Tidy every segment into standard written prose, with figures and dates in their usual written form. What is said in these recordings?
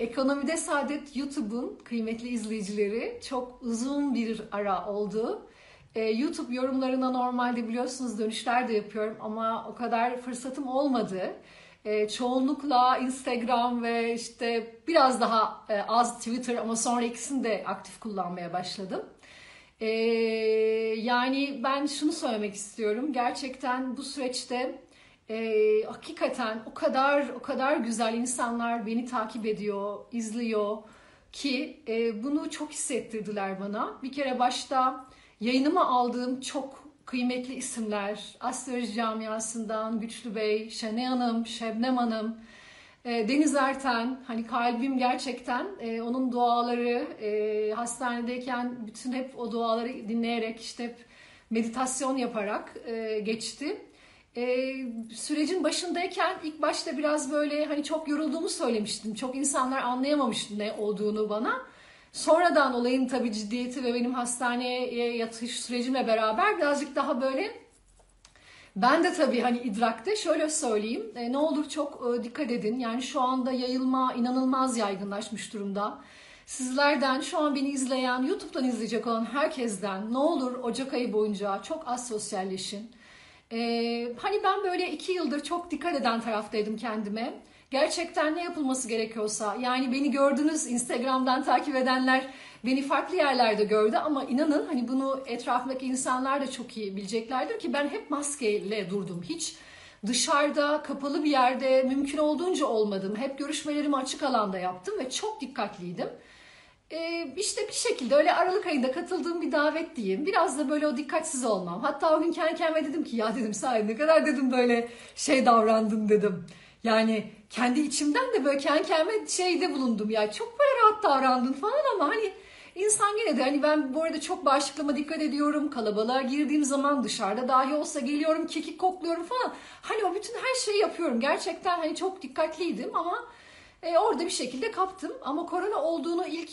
Ekonomide Saadet YouTube'un kıymetli izleyicileri, çok uzun bir ara oldu. YouTube yorumlarına normalde biliyorsunuz dönüşler de yapıyorum ama o kadar fırsatım olmadı. Çoğunlukla Instagram ve işte biraz daha az Twitter ama sonra ikisini de aktif kullanmaya başladım. Yani ben şunu söylemek istiyorum. Gerçekten bu süreçte hakikaten o kadar güzel insanlar beni takip ediyor, izliyor ki bunu çok hissettirdiler bana. Bir kere başta yayınıma aldığım çok kıymetli isimler, astroloji camiasından Güçlü Bey, Şenay Hanım, Şebnem Hanım, Deniz Erten, hani kalbim gerçekten onun duaları, hastanedeyken bütün hep o duaları dinleyerek, işte hep meditasyon yaparak geçti. Sürecin başındayken ilk başta biraz böyle hani çok yorulduğumu söylemiştim. Çok insanlar anlayamamıştı ne olduğunu bana. Sonradan olayın tabii ciddiyeti ve benim hastaneye yatış sürecimle beraber birazcık daha böyle ben de tabii hani idrakte, şöyle söyleyeyim, ne olur çok dikkat edin. Yani şu anda yayılma inanılmaz yaygınlaşmış durumda. Sizlerden, şu an beni izleyen, YouTube'dan izleyecek olan herkesten ne olur Ocak ayı boyunca çok az sosyalleşin. Hani ben böyle 2 yıldır çok dikkat eden taraftaydım kendime. Gerçekten ne yapılması gerekiyorsa, yani beni gördünüz, Instagram'dan takip edenler beni farklı yerlerde gördü ama inanın hani bunu etrafındaki insanlar da çok iyi bileceklerdir ki ben hep maskeyle durdum. Hiç dışarıda, kapalı bir yerde mümkün olduğunca olmadım. Hep görüşmelerimi açık alanda yaptım ve çok dikkatliydim. İşte bir şekilde öyle Aralık ayında katıldığım bir davet diyeyim. Biraz da böyle o dikkatsiz olmam. Hatta o gün kendi kendime dedim ki ya dedim, sahi ne kadar dedim böyle şey davrandım dedim. Yani kendi içimden de böyle kendi kendime şeyde bulundum ya, çok böyle rahat davrandın falan ama hani insan gene de hani ben bu arada çok bağışıklığıma dikkat ediyorum. Kalabalığa girdiğim zaman dışarıda dahi olsa geliyorum, kekik kokluyorum falan. Hani o bütün her şeyi yapıyorum. Gerçekten hani çok dikkatliydim ama orada bir şekilde kaptım. Ama korona olduğunu ilk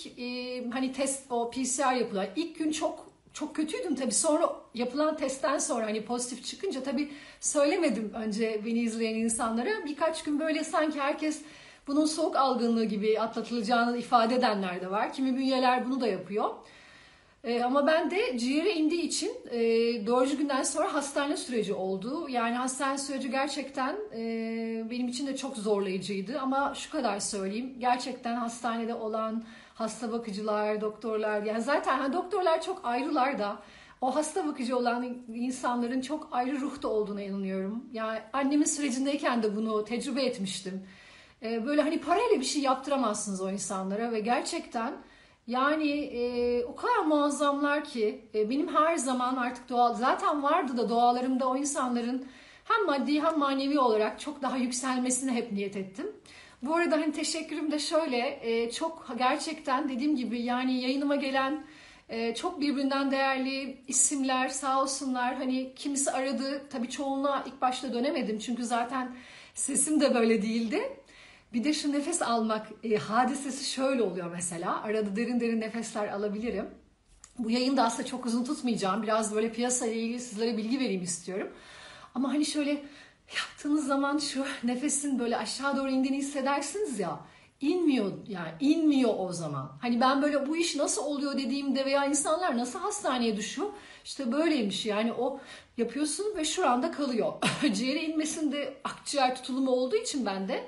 hani test, o PCR yapılan ilk gün çok kötüydüm tabii. Sonra yapılan testten sonra hani pozitif çıkınca tabii söylemedim önce beni izleyen insanlara. Birkaç gün böyle sanki herkes bunun soğuk algınlığı gibi atlatılacağını ifade edenler de var. Kimi bünyeler bunu da yapıyor. Ama ben de ciğere indiği için 4. günden sonra hastane süreci oldu. Yani hastane süreci gerçekten benim için de çok zorlayıcıydı. Ama şu kadar söyleyeyim, gerçekten hastanede olan hasta bakıcılar, doktorlar, yani zaten hani doktorlar çok ayrılar da o hasta bakıcı olan insanların çok ayrı ruhta olduğuna inanıyorum. Yani annemin sürecindeyken de bunu tecrübe etmiştim. Böyle hani parayla bir şey yaptıramazsınız o insanlara ve gerçekten yani o kadar muazzamlar ki benim her zaman artık doğal, zaten vardı da dualarımda o insanların hem maddi hem manevi olarak çok daha yükselmesine hep niyet ettim. Bu arada hani teşekkürüm de şöyle, çok gerçekten dediğim gibi yani yayınıma gelen çok birbirinden değerli isimler, sağ olsunlar. Hani kimisi aradı, tabii çoğunluğa ilk başta dönemedim çünkü zaten sesim de böyle değildi. Bir de şu nefes almak hadisesi şöyle oluyor mesela, arada derin derin nefesler alabilirim. Bu yayını da aslında çok uzun tutmayacağım, biraz böyle piyasayla ilgili sizlere bilgi vereyim istiyorum. Ama hani şöyle yaptığınız zaman şu nefesin böyle aşağı doğru indiğini hissedersiniz ya, inmiyor yani, inmiyor o zaman. Hani ben böyle bu iş nasıl oluyor dediğimde veya insanlar nasıl hastaneye düşüyor, işte böyleymiş yani, o yapıyorsun ve şuranda kalıyor. Ciğere inmesinde akciğer tutulumu olduğu için bende.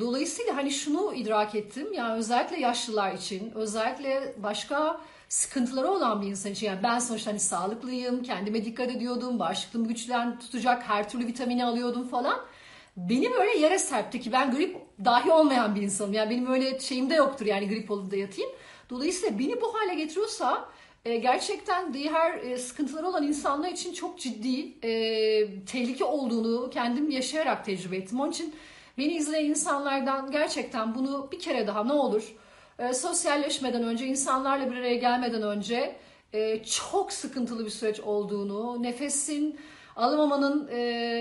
Dolayısıyla hani şunu idrak ettim, yani özellikle yaşlılar için, özellikle başka sıkıntıları olan bir insan için, yani ben sonuçta hani sağlıklıyım, kendime dikkat ediyordum, bağışıklığımı güçlen tutacak her türlü vitamini alıyordum falan. Beni böyle yere serpti ki ben grip dahi olmayan bir insanım, yani benim öyle şeyim de yoktur yani grip olup da yatayım. Dolayısıyla beni bu hale getiriyorsa gerçekten diğer sıkıntıları olan insanlar için çok ciddi tehlike olduğunu kendim yaşayarak tecrübe ettim. Onun için beni izleyen insanlardan gerçekten bunu bir kere daha ne olur sosyalleşmeden önce, insanlarla bir araya gelmeden önce çok sıkıntılı bir süreç olduğunu, nefesin alamamanın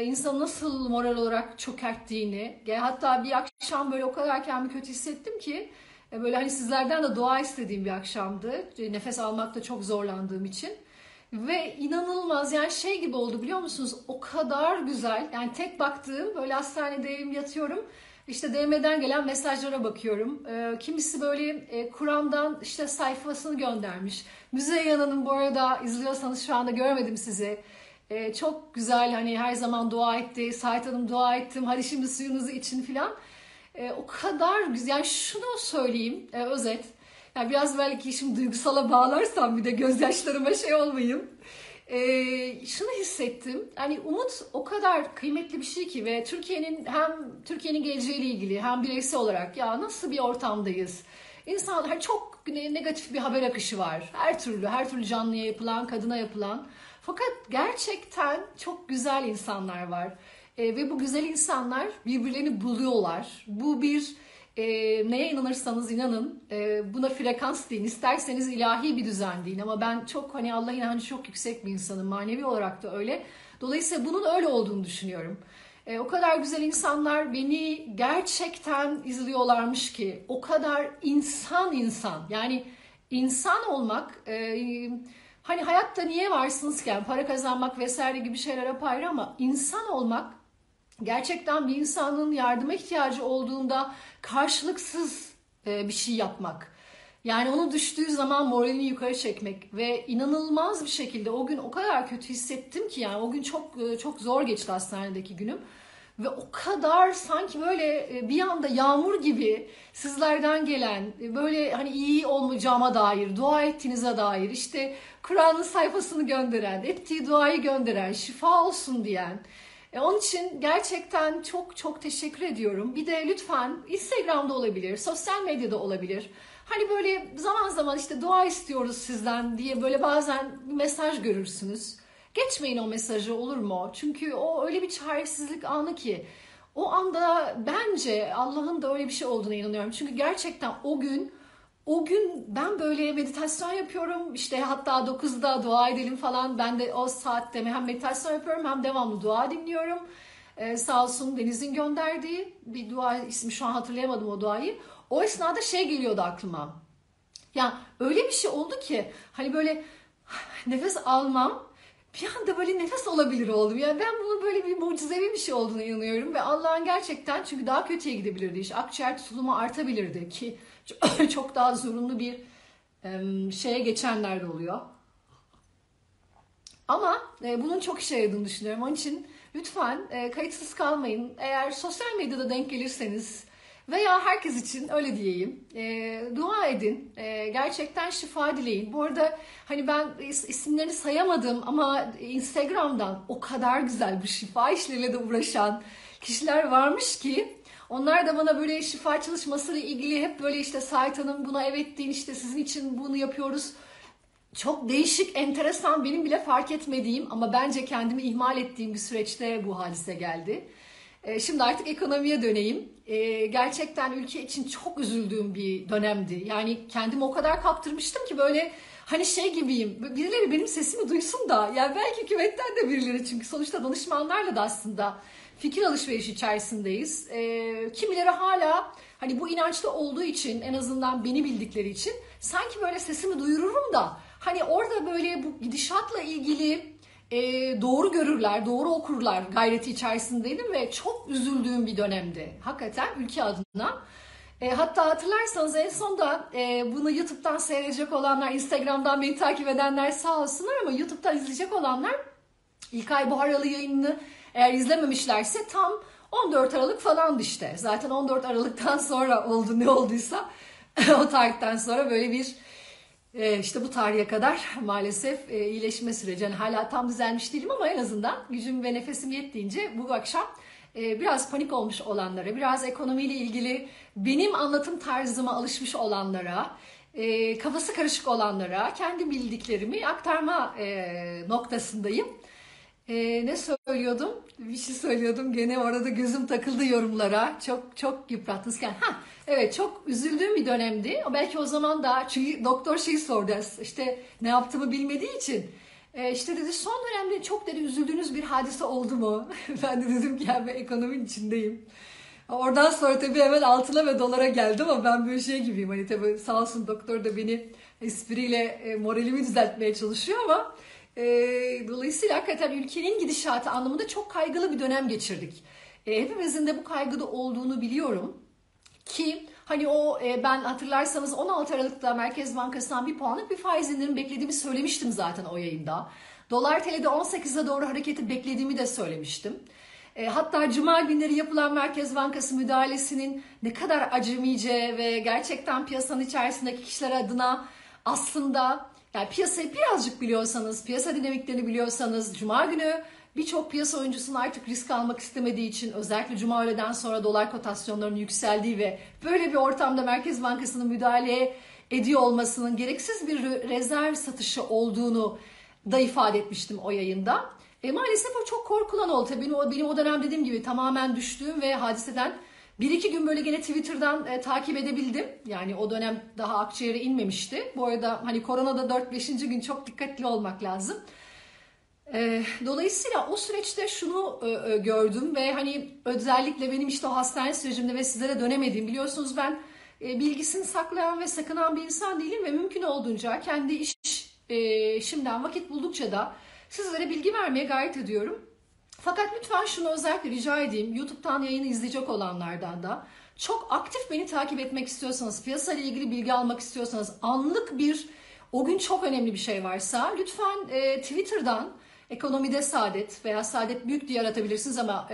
insanı nasıl moral olarak çökerttiğini, hatta bir akşam böyle o kadar kendimi kötü hissettim ki böyle hani sizlerden de dua istediğim bir akşamdı. Nefes almakta çok zorlandığım için. Ve inanılmaz yani şey gibi oldu biliyor musunuz? O kadar güzel yani, tek baktığım böyle hastanedeyim, yatıyorum. İşte DM'den gelen mesajlara bakıyorum. Kimisi böyle Kur'an'dan işte sayfasını göndermiş. Müzeyyen Hanım, bu arada izliyorsanız şu anda göremedim sizi. Çok güzel, hani her zaman dua etti. Sait Hanım, dua ettim. Hadi şimdi suyunuzu için filan. O kadar güzel. Yani şunu söyleyeyim, özet. Yani biraz belki şimdi duygusala bağlarsam bir de gözyaşlarıma şey olmayayım. Şunu hissettim. Yani umut o kadar kıymetli bir şey ki ve Türkiye'nin geleceğiyle ilgili hem bireysel olarak ya nasıl bir ortamdayız? İnsanlar, çok negatif bir haber akışı var. Her türlü canlıya yapılan, kadına yapılan. Fakat gerçekten çok güzel insanlar var. Ve bu güzel insanlar birbirlerini buluyorlar. Bu bir neye inanırsanız inanın, buna frekans deyin, isterseniz ilahi bir düzen deyin, ama ben çok hani Allah inancı çok yüksek bir insanım, manevi olarak da öyle. Dolayısıyla bunun öyle olduğunu düşünüyorum. O kadar güzel insanlar beni gerçekten izliyorlarmış ki, o kadar insan, yani insan olmak, hani hayatta niye varsınız ki, yani para kazanmak vesaire gibi şeyler apayrı, ama insan olmak, gerçekten bir insanın yardıma ihtiyacı olduğunda karşılıksız bir şey yapmak. Yani onu düştüğü zaman moralini yukarı çekmek ve inanılmaz bir şekilde o gün o kadar kötü hissettim ki, yani o gün çok zor geçti hastanedeki günüm. Ve o kadar sanki böyle bir anda yağmur gibi sizlerden gelen, böyle hani iyi olmayacağıma dair, dua ettiğinize dair, işte Kur'an'ın sayfasını gönderen, ettiği duayı gönderen, şifa olsun diyen. Onun için gerçekten çok teşekkür ediyorum. Bir de lütfen Instagram'da olabilir, sosyal medyada olabilir. Hani böyle zaman zaman işte dua istiyoruz sizden diye böyle bazen bir mesaj görürsünüz. Geçmeyin o mesajı, olur mu? Çünkü o öyle bir çaresizlik anı ki. O anda bence Allah'ın da öyle bir şey olduğuna inanıyorum. Çünkü gerçekten o gün ben böyle meditasyon yapıyorum. İşte hatta 9'da dua edelim falan. Ben de o saatte hem meditasyon yapıyorum hem devamlı dua dinliyorum. Sağ olsun Deniz'in gönderdiği bir dua, ismi şu an hatırlayamadım o duayı. O esnada şey geliyordu aklıma. Ya öyle bir şey oldu ki hani böyle nefes almam, bir anda böyle nefes olabilir oldum. Yani ben bunun böyle bir mucizevi bir şey olduğuna inanıyorum ve Allah'ın gerçekten, çünkü daha kötüye gidebilirdi iş. Akciğer tutulumu artabilirdi ki çok daha zorunlu bir şeye geçenler de oluyor. Ama bunun çok işe yaradığını düşünüyorum. Onun için lütfen kayıtsız kalmayın. Eğer sosyal medyada denk gelirseniz veya herkes için öyle diyeyim, dua edin, gerçekten şifa dileyin. Bu arada hani ben isimlerini sayamadım ama Instagram'dan o kadar güzel bu şifa işleriyle de uğraşan kişiler varmış ki, onlar da bana böyle şifa çalışmasıyla ilgili hep böyle işte Sait Hanım buna evet deyin, işte sizin için bunu yapıyoruz. Çok değişik, enteresan, benim bile fark etmediğim ama bence kendimi ihmal ettiğim bir süreçte bu hadise geldi. Şimdi artık ekonomiye döneyim. Gerçekten ülke için çok üzüldüğüm bir dönemdi. Yani kendimi o kadar kaptırmıştım ki böyle hani şey gibiyim. Birileri benim sesimi duysun da, yani belki hükümetten de birileri, çünkü sonuçta danışmanlarla da aslında fikir alışverişi içerisindeyiz. Kimileri hala hani bu inançta olduğu için, en azından beni bildikleri için, sanki böyle sesimi duyururum da hani orada böyle bu gidişatla ilgili doğru görürler, doğru okurlar gayreti içerisindeydim ve çok üzüldüğüm bir dönemdi. Hakikaten ülke adına. Hatta hatırlarsanız en son da bunu YouTube'dan seyredecek olanlar, Instagram'dan beni takip edenler sağ olsunlar, ama YouTube'dan izleyecek olanlar İlkay Buharalı yayınını eğer izlememişlerse tam 14 Aralık falandı işte. Zaten 14 Aralık'tan sonra oldu ne olduysa o tarihten sonra böyle bir işte bu tarihe kadar maalesef iyileşme süreci. Yani hala tam düzelmiş değilim ama en azından gücüm ve nefesim yettiğince bu akşam biraz panik olmuş olanlara, biraz ekonomiyle ilgili benim anlatım tarzıma alışmış olanlara, kafası karışık olanlara kendi bildiklerimi aktarma noktasındayım. Ne söylüyordum? Bir şey söylüyordum. Gene orada gözüm takıldı yorumlara. Çok yıprattınız. Evet, çok üzüldüğüm bir dönemdi. Belki o zaman da, çünkü doktor sordu. İşte ne yaptığımı bilmediği için. İşte dedi son dönemde çok dedi üzüldüğünüz bir hadise oldu mu? Ben de dedim ki ya ben ekonominin içindeyim. Oradan sonra tabii hemen altına ve dolara geldi ama ben böyle şey gibiyim. Hani tabii sağ olsun doktor da beni espriyle moralimi düzeltmeye çalışıyor ama dolayısıyla hakikaten ülkenin gidişatı anlamında çok kaygılı bir dönem geçirdik. Hepimizin de bu kaygıda olduğunu biliyorum ki hani o ben hatırlarsanız 16 Aralık'ta Merkez Bankası'ndan bir puanlık bir faiz indirim beklediğimi söylemiştim zaten o yayında. Dolar TL'de 18'e doğru hareketi beklediğimi de söylemiştim. Hatta cuma günleri yapılan Merkez Bankası müdahalesinin ne kadar acemice ve gerçekten piyasanın içerisindeki kişiler adına aslında yani piyasayı birazcık biliyorsanız, piyasa dinamiklerini biliyorsanız cuma günü birçok piyasa oyuncusunun artık risk almak istemediği için özellikle cuma öğleden sonra dolar kotasyonlarının yükseldiği ve böyle bir ortamda Merkez Bankası'nın müdahale ediyor olmasının gereksiz bir rezerv satışı olduğunu da ifade etmiştim o yayında. Maalesef o çok korkulan oldu. Tabii benim o dönem dediğim gibi tamamen düştüğüm ve hadiseden 1-2 gün böyle gene Twitter'dan takip edebildim. Yani o dönem daha akciğere inmemişti. Bu arada hani koronada 4-5. gün çok dikkatli olmak lazım. Dolayısıyla o süreçte şunu gördüm ve hani özellikle benim işte o hastane sürecimde ve sizlere dönemediğim, biliyorsunuz ben bilgisini saklayan ve sakınan bir insan değilim ve mümkün olduğunca kendi işimden vakit buldukça da sizlere bilgi vermeye gayret ediyorum. Fakat lütfen şunu özellikle rica edeyim, YouTube'dan yayını izleyecek olanlardan da çok aktif beni takip etmek istiyorsanız, piyasayla ilgili bilgi almak istiyorsanız, anlık bir o gün çok önemli bir şey varsa lütfen Twitter'dan Ekonomide Saadet veya Saadet Büyük diye aratabilirsiniz ama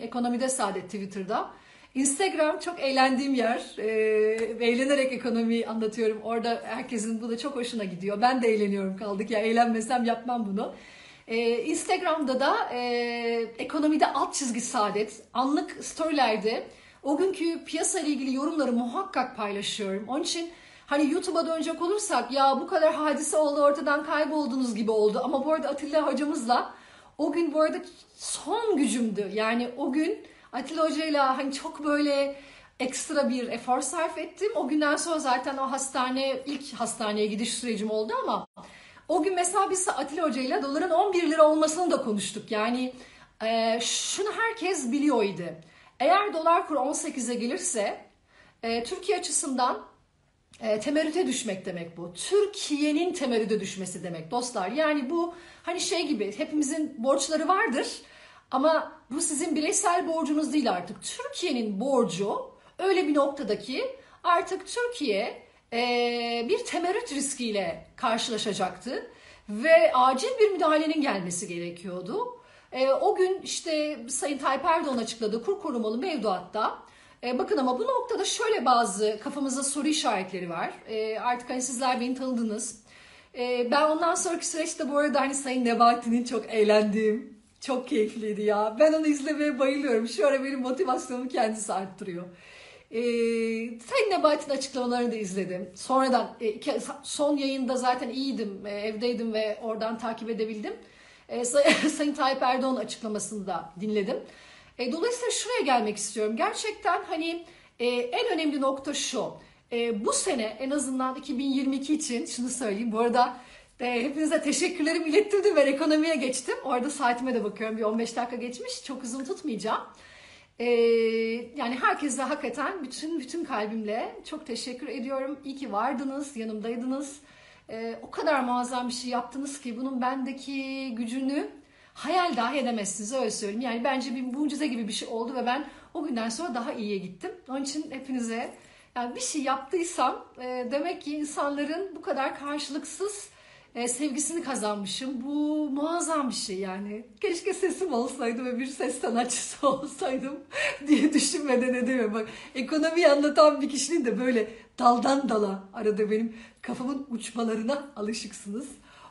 Ekonomide Saadet Twitter'da. Instagram çok eğlendiğim yer. Eğlenerek ekonomiyi anlatıyorum. Orada herkesin bu da çok hoşuna gidiyor. Ben de eğleniyorum kaldık ya. Eğlenmesem yapmam bunu. Instagram'da da Ekonomide _Saadet. Anlık storylerde o günkü piyasayla ilgili yorumları muhakkak paylaşıyorum. Onun için hani YouTube'a dönecek olursak ya bu kadar hadise oldu, ortadan kayboldunuz gibi oldu. Ama bu arada Atilla hocamızla o gün bu arada son gücümdü. Yani o gün Atilla hocayla hani çok böyle ekstra bir efor sarf ettim. O günden sonra zaten o ilk hastaneye gidiş sürecim oldu ama o gün mesela biz Atilla hocayla doların 11 lira olmasını da konuştuk. Yani şunu herkes biliyordu. Eğer dolar kuru 18'e gelirse Türkiye açısından temerrüte düşmek demek bu. Türkiye'nin temerrüte düşmesi demek dostlar. Yani bu hani şey gibi, hepimizin borçları vardır ama bu sizin bireysel borcunuz değil artık. Türkiye'nin borcu öyle bir noktadaki artık Türkiye bir temerrüt riskiyle karşılaşacaktı ve acil bir müdahalenin gelmesi gerekiyordu. O gün işte Sayın Tayyip Erdoğan açıkladığı kur korumalı mevduatta bakın ama bu noktada şöyle bazı kafamızda soru işaretleri var. Artık hani sizler beni tanıdınız. Ben ondan sonraki süreçte bu arada hani Sayın Nebati'nin çok eğlendiğim, çok keyifliydi ya. Ben onu izlemeye bayılıyorum. Şu ara benim motivasyonumu kendisi arttırıyor. Sayın Nebati'nin açıklamalarını da izledim. Sonradan son yayında zaten iyiydim, evdeydim ve oradan takip edebildim. Sayın Tayyip Erdoğan'ın açıklamasını da dinledim. Dolayısıyla şuraya gelmek istiyorum. Gerçekten hani en önemli nokta şu. Bu sene en azından 2022 için şunu söyleyeyim. Bu arada hepinize teşekkürlerimi ilettirdim ve ekonomiye geçtim. Orada saatime de bakıyorum. Bir 15 dakika geçmiş. Çok uzun tutmayacağım. Yani herkese hakikaten bütün kalbimle çok teşekkür ediyorum. İyi ki vardınız, yanımdaydınız. O kadar muazzam bir şey yaptınız ki bunun bendeki gücünü hayal dahi edemezsiniz, öyle söyleyeyim. Yani bence bir mucize gibi bir şey oldu ve ben o günden sonra daha iyiye gittim. Onun için hepinize yani bir şey yaptıysam demek ki insanların bu kadar karşılıksız sevgisini kazanmışım. Bu muazzam bir şey yani. Keşke sesim olsaydı ve bir ses sanatçısı olsaydım diye düşünmeden edemem. Bak, ekonomiyi anlatan bir kişinin de böyle daldan dala arada benim kafamın uçmalarına alışıksınız.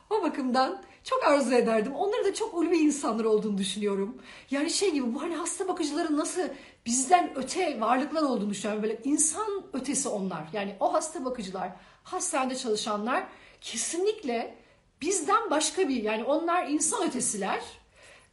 O bakımdan çok arzu ederdim. Onları da çok ulvi insanlar olduğunu düşünüyorum. Yani şey gibi bu hani hasta bakıcıların nasıl bizden öte varlıklar olduğunu düşünüyorum. Böyle insan ötesi onlar. Yani o hasta bakıcılar, hastanede çalışanlar kesinlikle bizden başka bir, yani onlar insan ötesiler.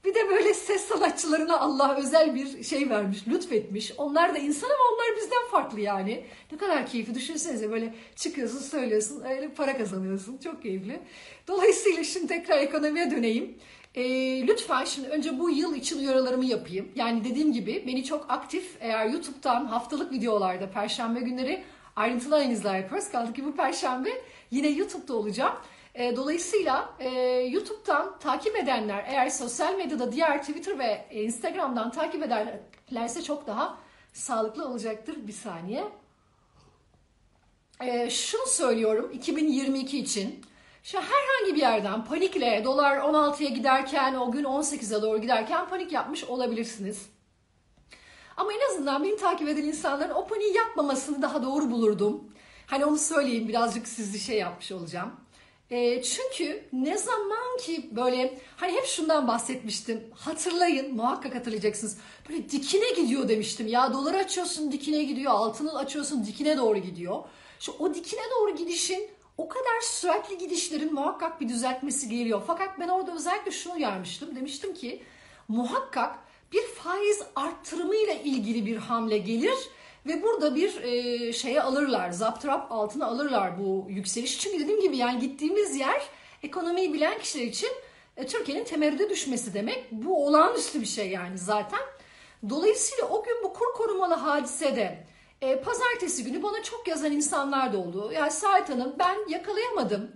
Bir de böyle ses sanatçılarına Allah özel bir şey vermiş, lütfetmiş. Onlar da insan ama onlar bizden farklı yani. Ne kadar keyifli. Düşünsenize böyle çıkıyorsun, söylüyorsun, öyle para kazanıyorsun. Çok keyifli. Dolayısıyla şimdi tekrar ekonomiye döneyim. Lütfen şimdi önce bu yıl için uyarılarımı yapayım. Yani dediğim gibi beni çok aktif, eğer YouTube'dan haftalık videolarda perşembe günleri ayrıntılı analizler yapıyoruz. Kaldı ki bu perşembe yine YouTube'da olacağım. Dolayısıyla YouTube'dan takip edenler, eğer sosyal medyada diğer Twitter ve Instagram'dan takip ederlerse çok daha sağlıklı olacaktır. Bir saniye. Şunu söylüyorum 2022 için. Şu herhangi bir yerden panikle dolar 16'ya giderken, o gün 18'e doğru giderken panik yapmış olabilirsiniz. Ama en azından beni takip eden insanların o paniği yapmamasını daha doğru bulurdum. Hani onu söyleyeyim, birazcık sizi şey yapmış olacağım. Çünkü ne zaman ki böyle, hani hep şundan bahsetmiştim, hatırlayın, muhakkak hatırlayacaksınız, böyle dikine gidiyor demiştim ya, doları açıyorsun dikine gidiyor, altını açıyorsun dikine doğru gidiyor. Şu o dikine doğru gidişin, o kadar süratli gidişlerin muhakkak bir düzeltmesi geliyor. Fakat ben orada özellikle şunu uyarmıştım, demiştim ki muhakkak bir faiz arttırımıyla ilgili bir hamle gelir ve burada bir şeye alırlar, zaptırap altına alırlar bu yükseliş. Çünkü dediğim gibi yani gittiğimiz yer ekonomiyi bilen kişiler için Türkiye'nin temerrüde düşmesi demek. Bu olağanüstü bir şey yani zaten. Dolayısıyla o gün bu kur korumalı hadisede pazartesi günü bana çok yazan insanlar da oldu. Yani Sait Hanım, ben yakalayamadım.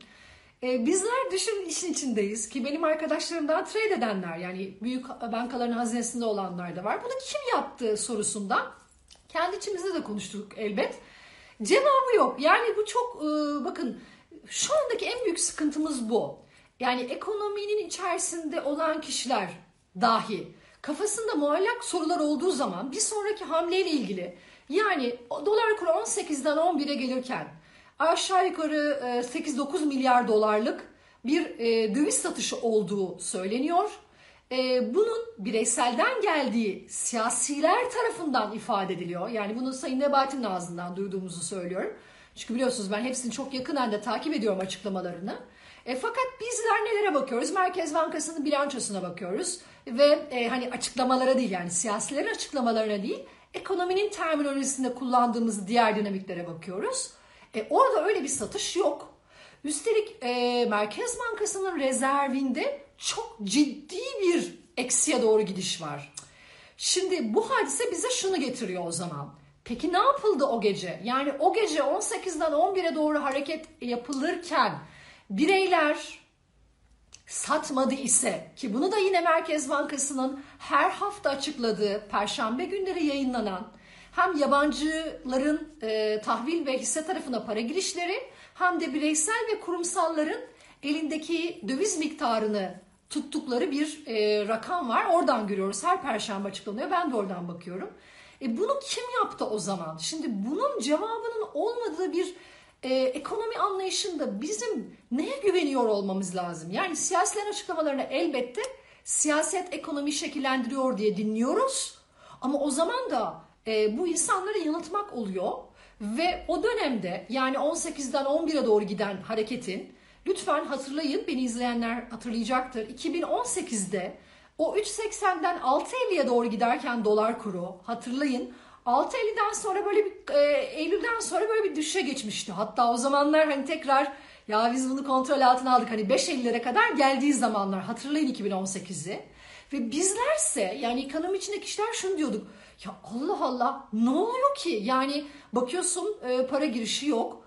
Bizler düşün işin içindeyiz ki benim arkadaşlarımdan trade edenler, yani büyük bankaların hazinesinde olanlar da var. Bunu kim yaptı sorusundan kendi içimizde de konuştuk elbet. Cevabı yok. Yani bu çok, bakın şu andaki en büyük sıkıntımız bu. Yani ekonominin içerisinde olan kişiler dahi kafasında muallak sorular olduğu zaman bir sonraki hamleyle ilgili, yani dolar kuru 18'den 11'e gelirken aşağı yukarı 8-9 milyar dolarlık bir döviz satışı olduğu söyleniyor. Bunun bireyselden geldiği siyasiler tarafından ifade ediliyor. Yani bunu Sayın Nebati'nin ağzından duyduğumuzu söylüyorum. Çünkü biliyorsunuz ben hepsini çok yakından da takip ediyorum açıklamalarını. Fakat bizler nelere bakıyoruz? Merkez Bankası'nın bilançosuna bakıyoruz. Ve hani açıklamalara değil, yani siyasilerin açıklamalarına değil, ekonominin terminolojisinde kullandığımız diğer dinamiklere bakıyoruz. Orada öyle bir satış yok. Üstelik Merkez Bankası'nın rezervinde çok ciddi bir eksiye doğru gidiş var. Şimdi bu hadise bize şunu getiriyor o zaman. Peki ne yapıldı o gece? Yani o gece 18'den 11'e doğru hareket yapılırken bireyler satmadı ise, ki bunu da yine Merkez Bankası'nın her hafta açıkladığı, perşembe günleri yayınlanan, hem yabancıların tahvil ve hisse tarafına para girişleri, hem de bireysel ve kurumsalların elindeki döviz miktarını tuttukları bir rakam var. Oradan görüyoruz. Her perşembe açıklanıyor. Ben de oradan bakıyorum. Bunu kim yaptı o zaman? Şimdi bunun cevabının olmadığı bir ekonomi anlayışında bizim neye güveniyor olmamız lazım? Yani siyasilerin açıklamalarını elbette siyaset ekonomiyi şekillendiriyor diye dinliyoruz. Ama o zaman da bu insanları yanıltmak oluyor ve o dönemde, yani 18'den 11'e doğru giden hareketin, lütfen hatırlayın, beni izleyenler hatırlayacaktır, 2018'de o 3.80'den 6.50'ye doğru giderken dolar kuru, hatırlayın 6.50'den sonra böyle bir Eylül'den sonra böyle bir düşüşe geçmişti. Hatta o zamanlar hani tekrar ya biz bunu kontrol altına aldık, hani 5.50'lere kadar geldiği zamanlar, hatırlayın 2018'i. Ve bizlerse, yani ekonomi içindeki kişiler şunu diyorduk. Ya Allah Allah, ne oluyor ki? Yani bakıyorsun para girişi yok.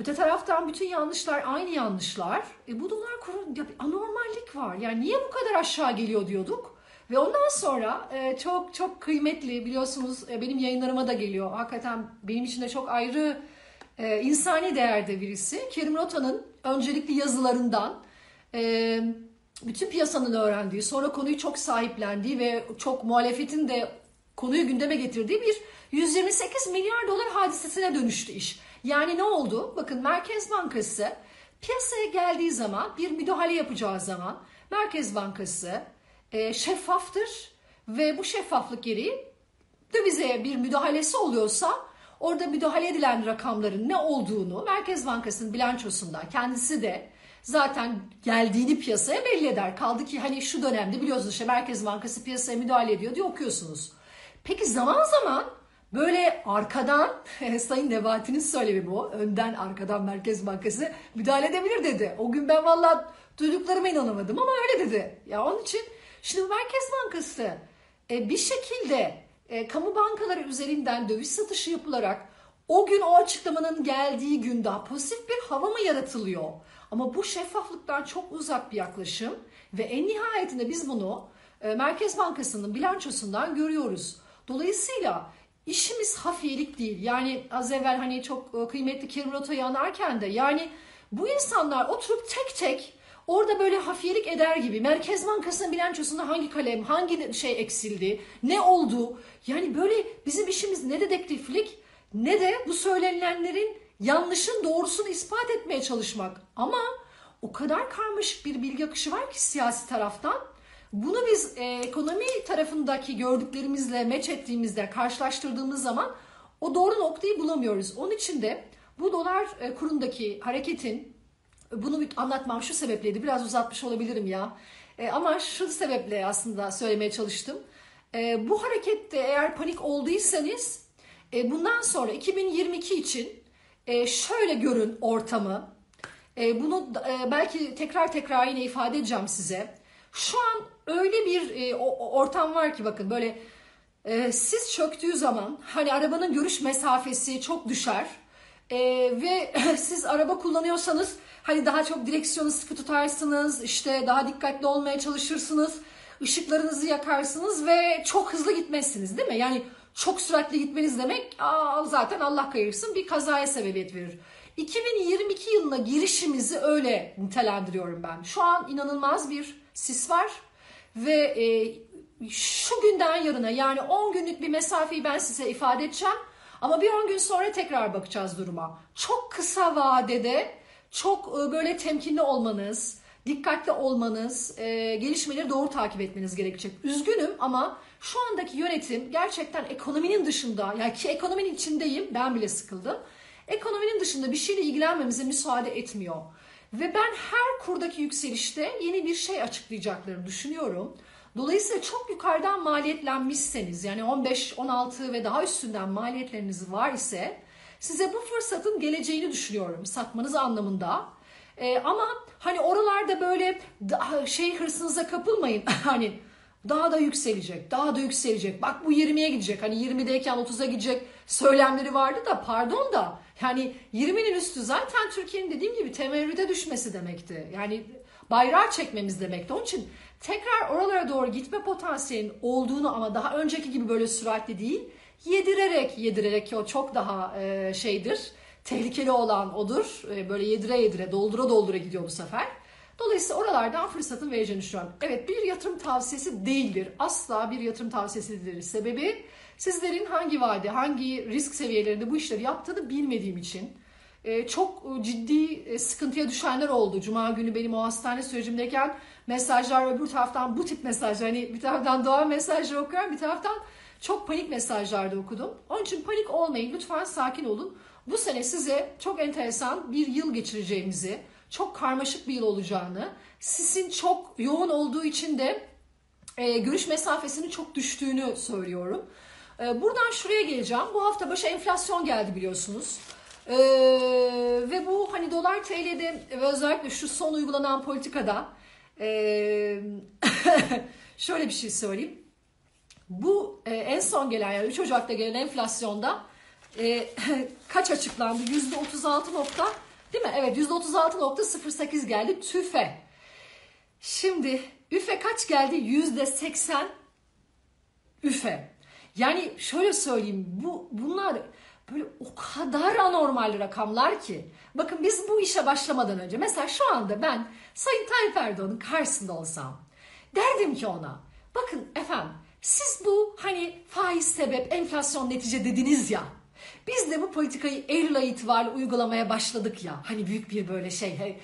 Öte taraftan bütün yanlışlar aynı yanlışlar. Bu dolar kuru, ya bir anormallik var. Yani niye bu kadar aşağı geliyor diyorduk. Ve ondan sonra çok çok kıymetli, biliyorsunuz benim yayınlarıma da geliyor. Hakikaten benim için de çok ayrı insani değerde birisi. Kerim Rota'nın öncelikli yazılarından... bütün piyasanın öğrendiği, sonra konuyu çok sahiplendiği ve çok muhalefetin de konuyu gündeme getirdiği bir 128 milyar dolar hadisesine dönüştü iş. Yani ne oldu? Bakın, Merkez Bankası piyasaya geldiği zaman, bir müdahale yapacağı zaman Merkez Bankası şeffaftır ve bu şeffaflık gereği dövizeye bir müdahalesi oluyorsa orada müdahale edilen rakamların ne olduğunu Merkez Bankası'nın bilançosunda kendisi de zaten geldiğini piyasaya belli eder. Kaldı ki hani şu dönemde biliyorsunuz işte Merkez Bankası piyasaya müdahale ediyor diye okuyorsunuz. Peki zaman zaman böyle arkadan Sayın Nebati'nin söylemi bu. Önden arkadan Merkez Bankası müdahale edebilir dedi. O gün ben vallahi duyduklarıma inanamadım ama öyle dedi. Ya onun için şimdi Merkez Bankası bir şekilde kamu bankaları üzerinden döviz satışı yapılarak O gün, o açıklamanın geldiği gün daha pasif bir hava mı yaratılıyor? Ama bu şeffaflıktan çok uzak bir yaklaşım ve en nihayetinde biz bunu Merkez Bankası'nın bilançosundan görüyoruz. Dolayısıyla işimiz hafiyelik değil. Yani az evvel hani çok kıymetli Kerim Rota'yı anarken de yani bu insanlar oturup tek tek orada böyle hafiyelik eder gibi Merkez Bankası'nın bilançosunda hangi kalem, hangi şey eksildi, ne oldu? Yani böyle bizim işimiz ne dedektiflik ne de bu söylenilenlerin yanlışın doğrusunu ispat etmeye çalışmak. Ama o kadar karmaşık bir bilgi akışı var ki siyasi taraftan. Bunu biz ekonomi tarafındaki gördüklerimizle meç ettiğimizde, karşılaştırdığımız zaman o doğru noktayı bulamıyoruz. Onun için de bu dolar kurundaki hareketin, bunu anlatmam şu sebepleydi, biraz uzatmış olabilirim ya. Ama şu sebeple aslında söylemeye çalıştım. Bu harekette eğer panik olduysanız, bundan sonra 2022 için şöyle görün ortamı. Bunu belki tekrar yine ifade edeceğim size. Şu an öyle bir ortam var ki bakın böyle sis çöktüğü zaman hani arabanın görüş mesafesi çok düşer. Ve siz araba kullanıyorsanız hani daha çok direksiyonu sıkı tutarsınız, işte daha dikkatli olmaya çalışırsınız, ışıklarınızı yakarsınız ve çok hızlı gitmezsiniz değil mi? Yani çok süratli gitmeniz demek zaten Allah kayırsın bir kazaya sebebiyet verir. 2022 yılına girişimizi öyle nitelendiriyorum ben. Şu an inanılmaz bir sis var ve şu günden yarına yani 10 günlük bir mesafeyi ben size ifade edeceğim. Ama bir 10 gün sonra tekrar bakacağız duruma. Çok kısa vadede çok böyle temkinli olmanız, dikkatli olmanız, gelişmeleri doğru takip etmeniz gerekecek. Üzgünüm ama şu andaki yönetim gerçekten ekonominin dışında, yani ki ekonominin içindeyim, ben bile sıkıldım. Ekonominin dışında bir şeyle ilgilenmemize müsaade etmiyor. Ve ben her kurdaki yükselişte yeni bir şey açıklayacaklarını düşünüyorum. Dolayısıyla çok yukarıdan maliyetlenmişseniz, yani 15, 16 ve daha üstünden maliyetleriniz var ise size bu fırsatın geleceğini düşünüyorum satmanız anlamında. Ama hani oralarda böyle şey hırsınıza kapılmayın. Hani daha da yükselecek, daha da yükselecek. Bak bu 20'ye gidecek. Hani 20'deyken 30'a gidecek söylemleri vardı da pardon da yani 20'nin üstü zaten Türkiye'nin dediğim gibi temerrüde düşmesi demekti. Yani bayrağı çekmemiz demekti. Onun için tekrar oralara doğru gitme potansiyelinin olduğunu ama daha önceki gibi böyle süratli değil, yedirerek ki o çok daha şeydir, tehlikeli olan odur. Böyle yedire doldura gidiyor bu sefer. Dolayısıyla oralardan fırsatın vereceğini düşünüyorum. Evet, bir yatırım tavsiyesi değildir. Asla bir yatırım tavsiyesi değildir. Sebebi sizlerin hangi vade, hangi risk seviyelerinde bu işleri yaptığını bilmediğim için. Çok ciddi sıkıntıya düşenler oldu. Cuma günü benim o hastane sürecimdeyken mesajlar ve öbür taraftan bu tip mesajlar. Hani bir taraftan doğa mesajları okuyorum, bir taraftan çok panik mesajlar da okudum. Onun için panik olmayın, lütfen sakin olun. Bu sene size çok enteresan bir yıl geçireceğimizi, çok karmaşık bir yıl olacağını, sisin çok yoğun olduğu için de görüş mesafesinin çok düştüğünü söylüyorum. Buradan şuraya geleceğim. Bu hafta başı enflasyon geldi biliyorsunuz. Ve bu hani dolar TL'de ve özellikle şu son uygulanan politikada şöyle bir şey söyleyeyim. Bu en son gelen yani 3 Ocak'ta gelen enflasyonda kaç açıklandı? %36 nokta değil mi? Evet, %36.08 geldi TÜFE. Şimdi üfe kaç geldi? %80 üfe. Yani şöyle söyleyeyim, bunlar böyle o kadar anormal rakamlar ki. Bakın biz bu işe başlamadan önce mesela şu anda ben Sayın Tayyip Erdoğan'ın karşısında olsam derdim ki ona bakın efendim siz bu hani faiz sebep enflasyon netice dediniz ya. Biz de bu politikayı Eylül ayı itibariyle uygulamaya başladık ya. Hani büyük bir böyle şey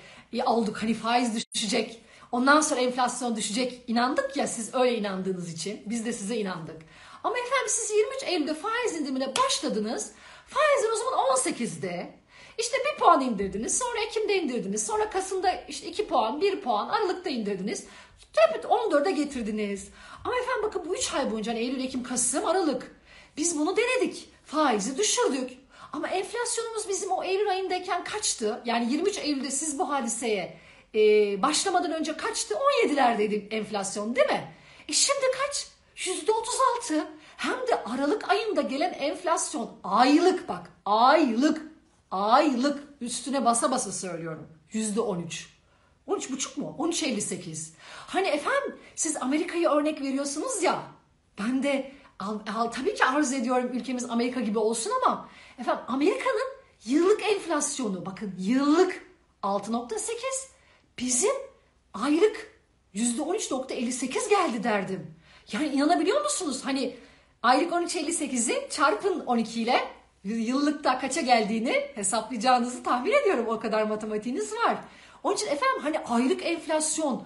aldık hani faiz düşecek. Ondan sonra enflasyon düşecek inandık ya siz öyle inandığınız için. Biz de size inandık. Ama efendim siz 23 Eylül'de faiz indirimine başladınız. Faizin o zaman 18'de işte 1 puan indirdiniz. Sonra Ekim'de indirdiniz. Sonra Kasım'da işte 2 puan, 1 puan Aralık'ta indirdiniz. Tabii 14'e getirdiniz. Ama efendim bakın bu 3 ay boyunca yani Eylül, Ekim, Kasım, Aralık. Biz bunu denedik. Faizi düşürdük. Ama enflasyonumuz bizim o Eylül ayındayken kaçtı? Yani 23 Eylül'de siz bu hadiseye başlamadan önce kaçtı? 17'lerdeydi enflasyon değil mi? Şimdi kaç? %36. hem de Aralık ayında gelen enflasyon aylık, bak aylık üstüne basa basa söylüyorum, %13. 13,5 mu? 13,58. Hani efendim siz Amerika'yı örnek veriyorsunuz ya, ben de tabii ki arz ediyorum ülkemiz Amerika gibi olsun ama efendim Amerika'nın yıllık enflasyonu, bakın yıllık 6,8, bizim aylık %13,58 geldi derdim. Yani inanabiliyor musunuz? Hani aylık 13,58'i çarpın 12 ile yıllıkta kaça geldiğini hesaplayacağınızı tahmin ediyorum. O kadar matematiğiniz var. Onun için efendim hani aylık enflasyon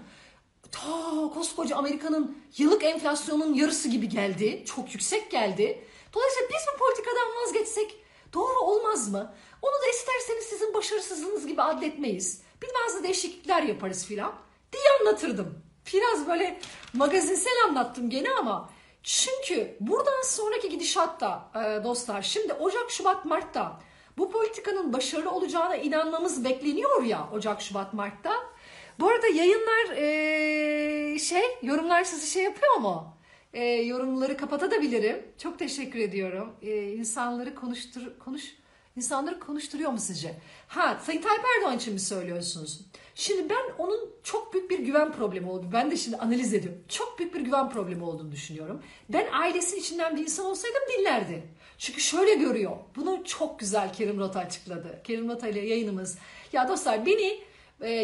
ta koskoca Amerika'nın yıllık enflasyonunun yarısı gibi geldi. Çok yüksek geldi. Dolayısıyla biz bu politikadan vazgeçsek doğru olmaz mı? Onu da isterseniz sizin başarısızlığınız gibi adletmeyiz. Bilmez de değişiklikler yaparız filan diye anlatırdım. Biraz böyle magazinsel anlattım gene ama çünkü buradan sonraki gidişatta dostlar, şimdi Ocak, Şubat, Mart'ta bu politikanın başarılı olacağına inanmamız bekleniyor ya, Ocak, Şubat, Mart'ta. Bu arada yayınlar yorumlar sizi yapıyor mu? Yorumları kapatabilirim. Çok teşekkür ediyorum. İnsanları konuşturuyor mu sizce? Ha, Sayın Tayyip Erdoğan için mi söylüyorsunuz? Şimdi ben onun çok büyük bir güven problemi olduğunu, ben de şimdi analiz ediyorum. Çok büyük bir güven problemi olduğunu düşünüyorum. Ben ailesinin içinden bir insan olsaydım dinlerdi. Çünkü şöyle görüyor. Bunu çok güzel Kerim Rota açıkladı. Kerim Rota ile yayınımız. Ya dostlar beni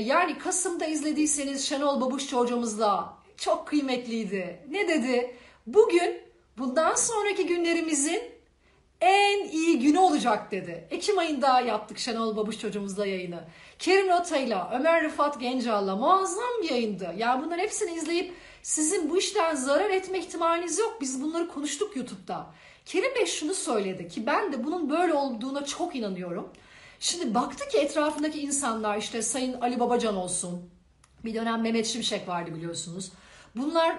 yani Kasım'da izlediyseniz Şenol Babuşça hocamızla çok kıymetliydi. Ne dedi? Bugün bundan sonraki günlerimizin en iyi günü olacak dedi. Ekim ayında yaptık Şenol Babuş çocuğumuzla yayını. Kerim Rota'yla, Ömer Rıfat Gencalı'la muazzam bir yayındı. Yani bunların hepsini izleyip sizin bu işten zarar etme ihtimaliniz yok. Biz bunları konuştuk YouTube'da. Kerim Bey şunu söyledi ki ben de bunun böyle olduğuna çok inanıyorum. Şimdi baktı ki etrafındaki insanlar, işte Sayın Ali Babacan olsun. Bir dönem Mehmet Şimşek vardı biliyorsunuz. Bunlar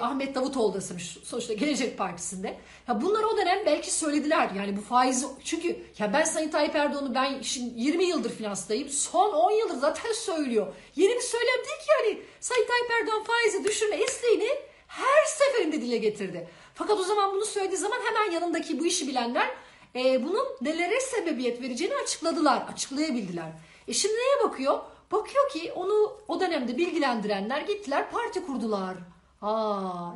Ahmet Davutoğlu da sonuçta Gelecek Partisi'nde. Ya bunlar o dönem belki söylediler. Yani bu faizi, çünkü ya ben Sayın Tayyip Erdoğan'ı, ben şimdi 20 yıldır finanstayım. Son 10 yıldır zaten söylüyor. Yeni bir söylem değil ki yani. Sayın Tayyip Erdoğan faizi düşürme isteğini her seferinde dile getirdi. Fakat o zaman bunu söylediği zaman hemen yanındaki bu işi bilenler bunun nelere sebebiyet vereceğini açıkladılar. Açıklayabildiler. Şimdi neye bakıyor? Bakıyor ki onu o dönemde bilgilendirenler gittiler parti kurdular.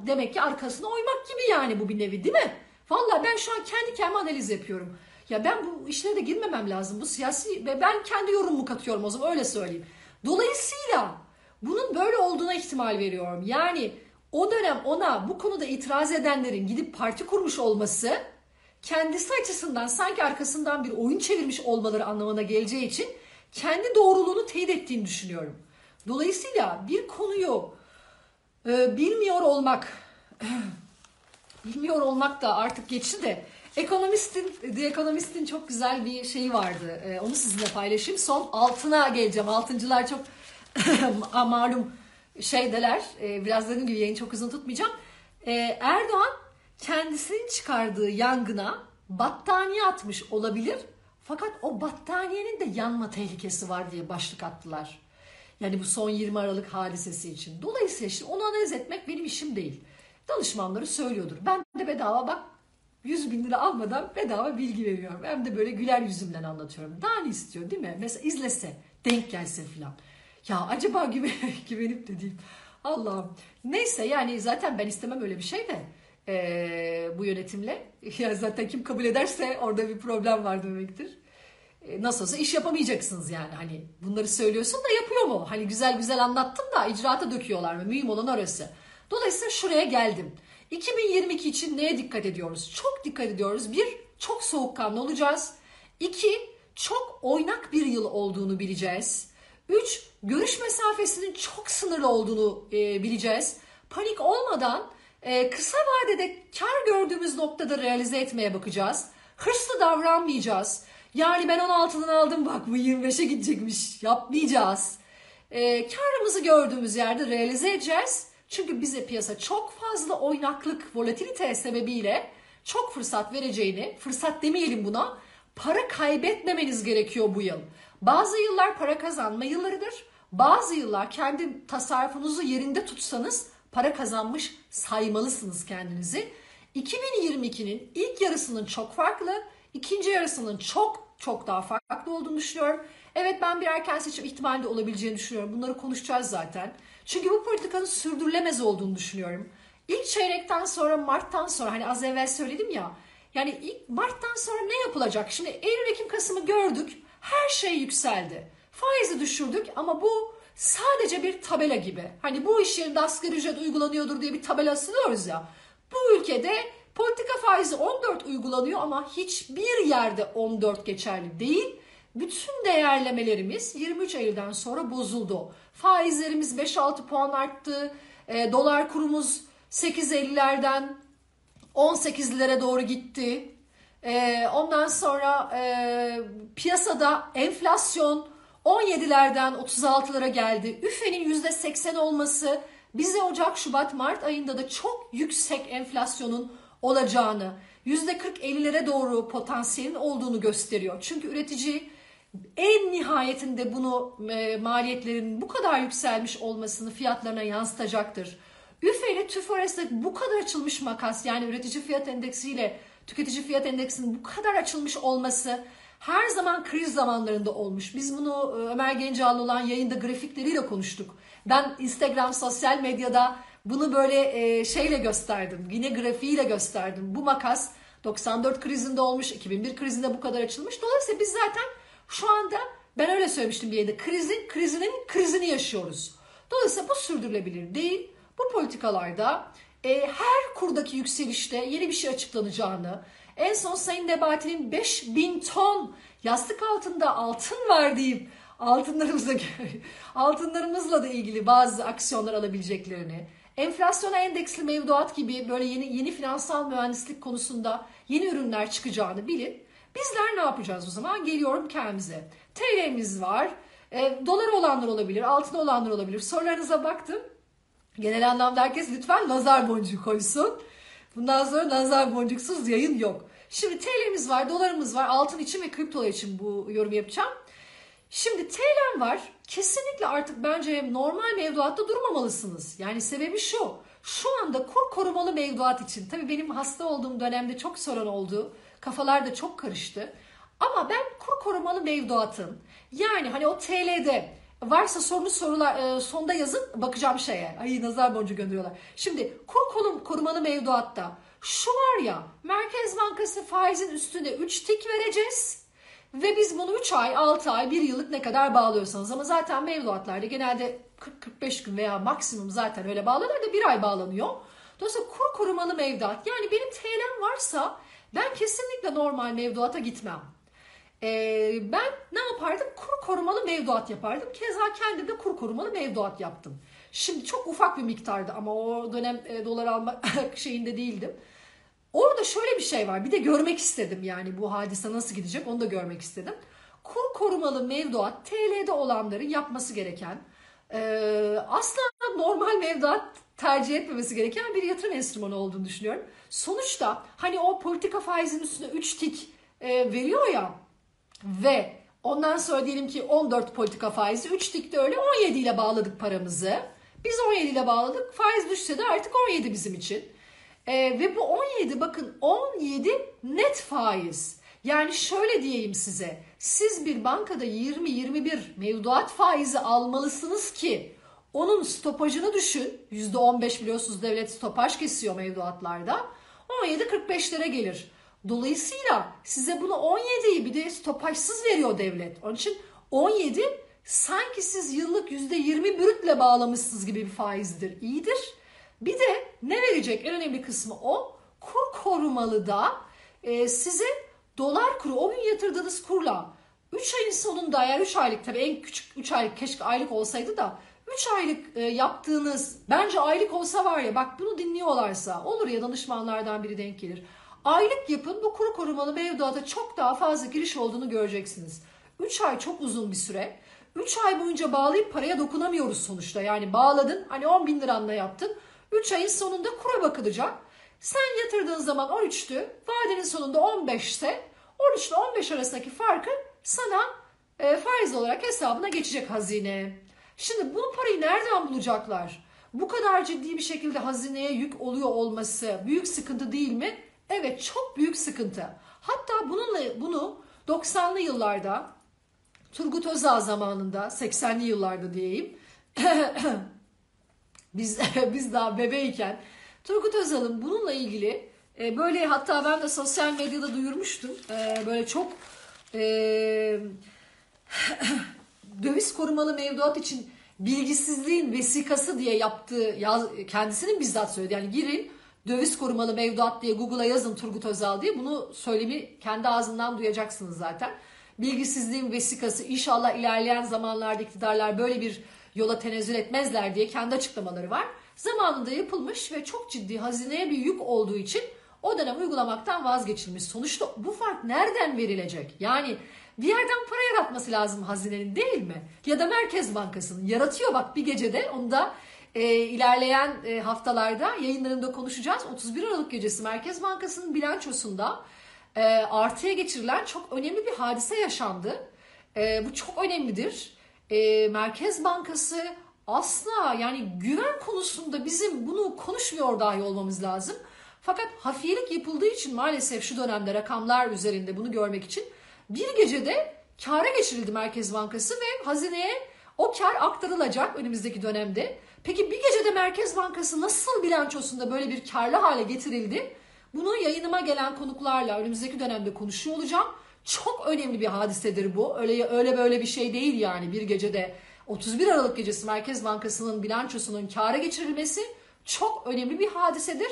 Demek ki arkasına oymak gibi yani bu bir nevi, değil mi? Vallahi ben şu an kendi kendime analiz yapıyorum. Ya ben bu işlere de girmemem lazım. Bu siyasi ve ben kendi yorumumu katıyorum o zaman, öyle söyleyeyim. Dolayısıyla bunun böyle olduğuna ihtimal veriyorum. Yani o dönem ona bu konuda itiraz edenlerin gidip parti kurmuş olması kendisi açısından sanki arkasından bir oyun çevirmiş olmaları anlamına geleceği için kendi doğruluğunu teyit ettiğini düşünüyorum. Dolayısıyla bir konuyu bilmiyor olmak da artık geçti de, The Economist'in çok güzel bir şeyi vardı. Onu sizinle paylaşayım. Son altına geleceğim. Altıncılar çok malum şeydeler. Biraz dediğim gibi yayını çok uzun tutmayacağım. Erdoğan kendisinin çıkardığı yangına battaniye atmış olabilir. Fakat o battaniyenin de yanma tehlikesi var diye başlık attılar. Yani bu son 20 Aralık hadisesi için. Dolayısıyla işte onu analiz etmek benim işim değil. Danışmanları söylüyordur. Ben de bedava, bak 100 bin lira almadan bedava bilgi veriyorum. Hem de böyle güler yüzümden anlatıyorum. Daha ne istiyor, değil mi? Mesela izlese, denk gelse filan. Ya acaba güvenip de diyeyim. Allah'ım. Neyse yani zaten ben istemem öyle bir şey de. Bu yönetimle. Ya zaten kim kabul ederse orada bir problem var demektir. Nasıl olsa iş yapamayacaksınız yani. Hani bunları söylüyorsun da yapıyor mu? Hani güzel güzel anlattım da icraata döküyorlar mı? Mühim olan orası. Dolayısıyla şuraya geldim. 2022 için neye dikkat ediyoruz? Çok dikkat ediyoruz. Bir, çok soğukkanlı olacağız. İki, çok oynak bir yıl olduğunu bileceğiz. Üç, görüş mesafesinin çok sınırlı olduğunu bileceğiz. Panik olmadan kısa vadede kar gördüğümüz noktada realize etmeye bakacağız. Hırslı davranmayacağız. Yani ben 16'dan aldım, bak bu 25'e gidecekmiş, yapmayacağız. Karımızı gördüğümüz yerde realize edeceğiz. Çünkü bize piyasa çok fazla oynaklık, volatilite sebebiyle çok fırsat vereceğini, fırsat demeyelim buna, para kaybetmemeniz gerekiyor bu yıl. Bazı yıllar para kazanma yıllarıdır. Bazı yıllar kendi tasarrufunuzu yerinde tutsanız para kazanmış saymalısınız kendinizi. 2022'nin ilk yarısının çok farklı, ikinci yarısının çok daha farklı olduğunu düşünüyorum. Evet, ben bir erken seçim ihtimali de olabileceğini düşünüyorum. Bunları konuşacağız zaten. Çünkü bu politikanın sürdürülemez olduğunu düşünüyorum. İlk çeyrekten sonra, Mart'tan sonra, hani az evvel söyledim ya, yani ilk Mart'tan sonra ne yapılacak? Şimdi Eylül, Ekim, Kasım'ı gördük. Her şey yükseldi. Faizi düşürdük ama bu sadece bir tabela gibi. Hani bu iş yerinde asgari ücret uygulanıyordur diye bir tabela asılıyoruz ya. Bu ülkede politika faizi 14 uygulanıyor ama hiçbir yerde 14 geçerli değil. Bütün değerlemelerimiz 23 Eylül'den sonra bozuldu. Faizlerimiz 5-6 puan arttı. Dolar kurumuz 8.50'lerden 18'lere doğru gitti. Ondan sonra piyasada enflasyon 17'lerden 36'lara geldi. ÜFE'nin %80 olması bize Ocak, Şubat, Mart ayında da çok yüksek enflasyonun olacağını, %40-50'lere doğru potansiyelin olduğunu gösteriyor. Çünkü üretici en nihayetinde bunu maliyetlerin bu kadar yükselmiş olmasını fiyatlarına yansıtacaktır. ÜFE ile TÜFE arasında bu kadar açılmış makas, yani üretici fiyat endeksi ile tüketici fiyat endeksinin bu kadar açılmış olması her zaman kriz zamanlarında olmuş. Biz bunu Ömer Gençalı olan yayında grafikleriyle konuştuk. Ben Instagram, sosyal medyada bunu böyle şeyle gösterdim. Yine grafiğiyle gösterdim. Bu makas 94 krizinde olmuş, 2001 krizinde bu kadar açılmış. Dolayısıyla biz zaten şu anda, ben öyle söylemiştim bir yerde, krizini yaşıyoruz. Dolayısıyla bu sürdürülebilir değil. Bu politikalarda her kurdaki yükselişte yeni bir şey açıklanacağını, en son Sayın Nebati'nin 5000 ton yastık altında altın var deyip altınlarımızla da ilgili bazı aksiyonlar alabileceklerini, enflasyona endeksli mevduat gibi böyle yeni finansal mühendislik konusunda yeni ürünler çıkacağını bilin. Bizler ne yapacağız o zaman? Geliyorum kendimize. TL'miz var, dolar olanlar olabilir, altın olanlar olabilir. Sorularınıza baktım. Genel anlamda herkes lütfen nazar boncuğu koysun. Bundan sonra nazar boncuksuz yayın yok. Şimdi TL'miz var, dolarımız var, altın için ve kriptolar için bu yorum yapacağım. Şimdi TL'm var. Kesinlikle artık bence normal mevduatta durmamalısınız. Yani sebebi şu. Şu anda kur korumalı mevduat için. Tabii benim hasta olduğum dönemde çok sorun oldu. Kafalar da çok karıştı. Ama ben kur korumalı mevduatın, yani hani o TL'de varsa sorular sonda yazın, bakacağım şeye. Ay, nazar boncuğu gönderiyorlar. Şimdi kur korumalı mevduatta şu var ya, Merkez Bankası faizin üstüne 3 tik vereceğiz ve biz bunu 3 ay, 6 ay, 1 yıllık ne kadar bağlıyorsanız, ama zaten mevduatlarda genelde 40-45 gün veya maksimum zaten öyle bağlanır da 1 ay bağlanıyor. Dolayısıyla kur korumalı mevduat, yani benim TL'm varsa ben kesinlikle normal mevduata gitmem. Ben ne yapardım? Kur korumalı mevduat yapardım. Keza kendim de kur korumalı mevduat yaptım. Şimdi çok ufak bir miktardı ama o dönem dolar alma şeyinde değildim. Orada şöyle bir şey var. Bir de görmek istedim, yani bu hadise nasıl gidecek onu da görmek istedim. Kur korumalı mevduat TL'de olanların yapması gereken, asla normal mevduat tercih etmemesi gereken bir yatırım enstrümanı olduğunu düşünüyorum. Sonuçta hani o politika faizinin üstüne 3 tik veriyor ya, ve ondan sonra diyelim ki 14 politika faizi, 3 tikte öyle 17 ile bağladık paramızı. Biz 17 ile bağladık, faiz düşse de artık 17 bizim için. Ve bu 17, bakın 17 net faiz. Yani şöyle diyeyim size, siz bir bankada 20-21 mevduat faizi almalısınız ki onun stopajını düşün. %15 biliyorsunuz devlet stopaj kesiyor mevduatlarda. 17-45'lere gelir. Dolayısıyla size bunu 17'yi bir de stopajsız veriyor devlet. Onun için 17 sanki siz yıllık %20 brütle bağlamışsınız gibi bir faizdir. İyidir. Bir de ne verecek? En önemli kısmı o. Kur korumalı da size dolar kuru, o gün yatırdığınız kurla 3 ayın sonunda, eğer 3 aylık, tabii en küçük 3 aylık, keşke aylık olsaydı da 3 aylık yaptığınız, bence aylık olsa var ya, bak bunu dinliyorlarsa olur ya, danışmanlardan biri denk gelir. Aylık yapın, bu kuru korumalı mevduata çok daha fazla giriş olduğunu göreceksiniz. 3 ay çok uzun bir süre. 3 ay boyunca bağlayıp paraya dokunamıyoruz sonuçta. Yani bağladın, hani 10 bin liranla yaptın. 3 ayın sonunda kura bakılacak. Sen yatırdığın zaman 13'tü, vadenin sonunda 15 ise 13 ile 15 arasındaki farkı sana faiz olarak hesabına geçecek hazine. Şimdi bu parayı nereden bulacaklar? bu kadar ciddi bir şekilde hazineye yük oluyor olması büyük sıkıntı değil mi? Evet, çok büyük sıkıntı. Hatta bunu 90'lı yıllarda, Turgut Özal zamanında, 80'li yıllarda diyeyim, biz daha bebeyken Turgut Özal'ın bununla ilgili böyle, hatta ben de sosyal medyada duyurmuştum, böyle çok döviz korumalı mevduat için bilgisizliğin vesikası diye yaptığı, kendisinin bizzat söyledi. Yani girin döviz korumalı mevduat diye Google'a yazın Turgut Özal diye, bunu söylemi kendi ağzından duyacaksınız zaten. Bilgisizliğin vesikası, inşallah ilerleyen zamanlarda iktidarlar böyle bir yola tenezzül etmezler diye kendi açıklamaları var. Zamanında yapılmış ve çok ciddi hazineye bir yük olduğu için o dönem uygulamaktan vazgeçilmiş. Sonuçta bu fark nereden verilecek? Yani bir yerden para yaratması lazım hazinenin, değil mi? Ya da Merkez Bankası'nın. Yaratıyor bak bir gecede, onu da ilerleyen haftalarda yayınlarında konuşacağız. 31 Aralık gecesi Merkez Bankası'nın bilançosunda artıya geçirilen çok önemli bir hadise yaşandı. Bu çok önemlidir. Merkez Bankası asla, yani güven konusunda bizim bunu konuşmuyor dahi olmamız lazım. Fakat hafiyelik yapıldığı için maalesef şu dönemde rakamlar üzerinde bunu görmek için bir gecede kâra geçirildi Merkez Bankası ve hazineye o kâr aktarılacak önümüzdeki dönemde. Peki bir gecede Merkez Bankası nasıl bilançosunda böyle bir kârlı hale getirildi? Bunu yayınıma gelen konuklarla önümüzdeki dönemde konuşuyor olacağım. Çok önemli bir hadisedir bu. Öyle böyle bir şey değil yani, bir gecede 31 Aralık gecesi Merkez Bankası'nın bilançosunun kâra geçirilmesi çok önemli bir hadisedir.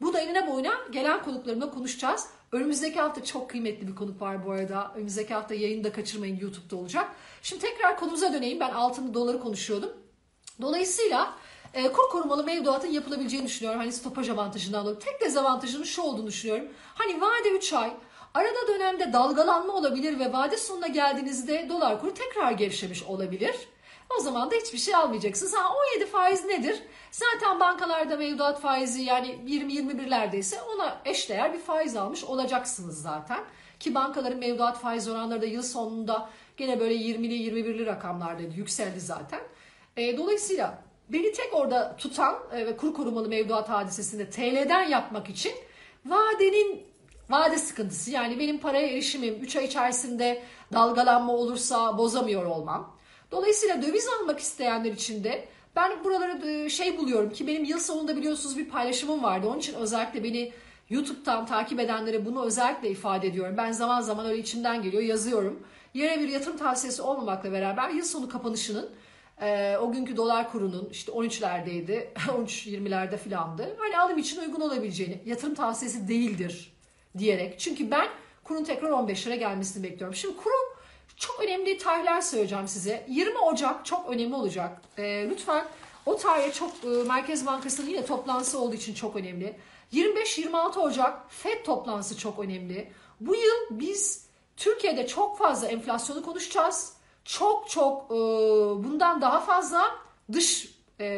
Bu da enine boyuna gelen konuklarımla konuşacağız. Önümüzdeki hafta çok kıymetli bir konuk var bu arada. Önümüzdeki hafta yayını da kaçırmayın, YouTube'da olacak. Şimdi tekrar konumuza döneyim. Ben altını, doları konuşuyordum. Dolayısıyla kur korumalı mevduatın yapılabileceğini düşünüyorum. Hani stopaj avantajından dolayı. Tek dezavantajının şu olduğunu düşünüyorum. Hani vade 3 ay. Arada dönemde dalgalanma olabilir ve vade sonuna geldiğinizde dolar kuru tekrar gevşemiş olabilir. O zaman da hiçbir şey almayacaksınız. 17 faiz nedir? Zaten bankalarda mevduat faizi yani 20-21'lerdeyse ona eşdeğer bir faiz almış olacaksınız zaten. Ki bankaların mevduat faiz oranları da yıl sonunda gene böyle 20'li 21'li rakamlarda yükseldi zaten. Dolayısıyla beni tek orada tutan ve kur korumalı mevduat hadisesinde TL'den yapmak için vade sıkıntısı, yani benim paraya erişimim 3 ay içerisinde dalgalanma olursa bozamıyor olmam. Dolayısıyla döviz almak isteyenler için de ben buraları buluyorum ki benim yıl sonunda biliyorsunuz bir paylaşımım vardı. Onun için özellikle beni YouTube'dan takip edenlere bunu özellikle ifade ediyorum. Ben zaman zaman öyle içimden geliyor yazıyorum. Yere bir yatırım tavsiyesi olmamakla beraber yıl sonu kapanışının o günkü dolar kurunun işte 13'lerdeydi, 13-20'lerde filandı. Hani alım için uygun olabileceğini, yatırım tavsiyesi değildir diyerek. Çünkü ben kurun tekrar 15 lira gelmesini bekliyorum. Şimdi kurun çok önemli tarihler söyleyeceğim size. 20 Ocak çok önemli olacak. Lütfen o tarihe çok, Merkez Bankası'nın yine toplantısı olduğu için çok önemli. 25-26 Ocak FED toplantısı çok önemli. Bu yıl biz Türkiye'de çok fazla enflasyonu konuşacağız. Çok bundan daha fazla dış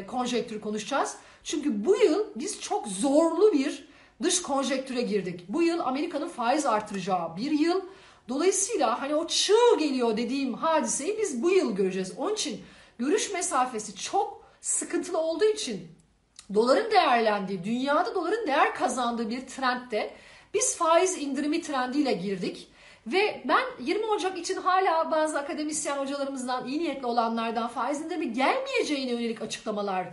konjektürü konuşacağız. Çünkü bu yıl biz çok zorlu bir dış konjektüre girdik. Bu yıl Amerika'nın faiz artıracağı bir yıl. Dolayısıyla hani o çığ geliyor dediğim hadiseyi biz bu yıl göreceğiz. Onun için görüş mesafesi çok sıkıntılı olduğu için doların değerlendiği, dünyada doların değer kazandığı bir trendde biz faiz indirimi trendiyle girdik. Ve ben 20 Ocak için hala bazı akademisyen hocalarımızdan, iyi niyetli olanlardan faiz indirimi gelmeyeceğine yönelik açıklamalar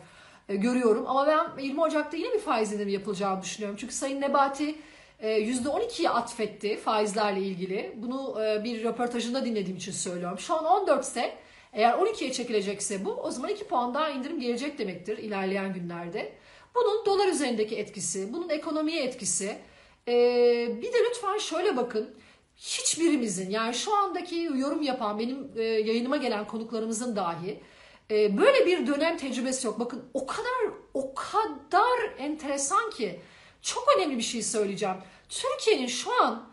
görüyorum. Ama ben 20 Ocak'ta yine bir faiz indirimi yapılacağını düşünüyorum. Çünkü Sayın Nebati %12'ye atfetti faizlerle ilgili. Bunu bir röportajında dinlediğim için söylüyorum. Şu an 14 ise, eğer 12'ye çekilecekse bu, o zaman 2 puan daha indirim gelecek demektir ilerleyen günlerde. Bunun dolar üzerindeki etkisi, bunun ekonomiye etkisi. Bir de lütfen şöyle bakın. Hiçbirimizin, yani şu andaki yorum yapan benim yayınıma gelen konuklarımızın dahi böyle bir dönem tecrübesi yok. Bakın o kadar enteresan ki, çok önemli bir şey söyleyeceğim. Türkiye'nin şu an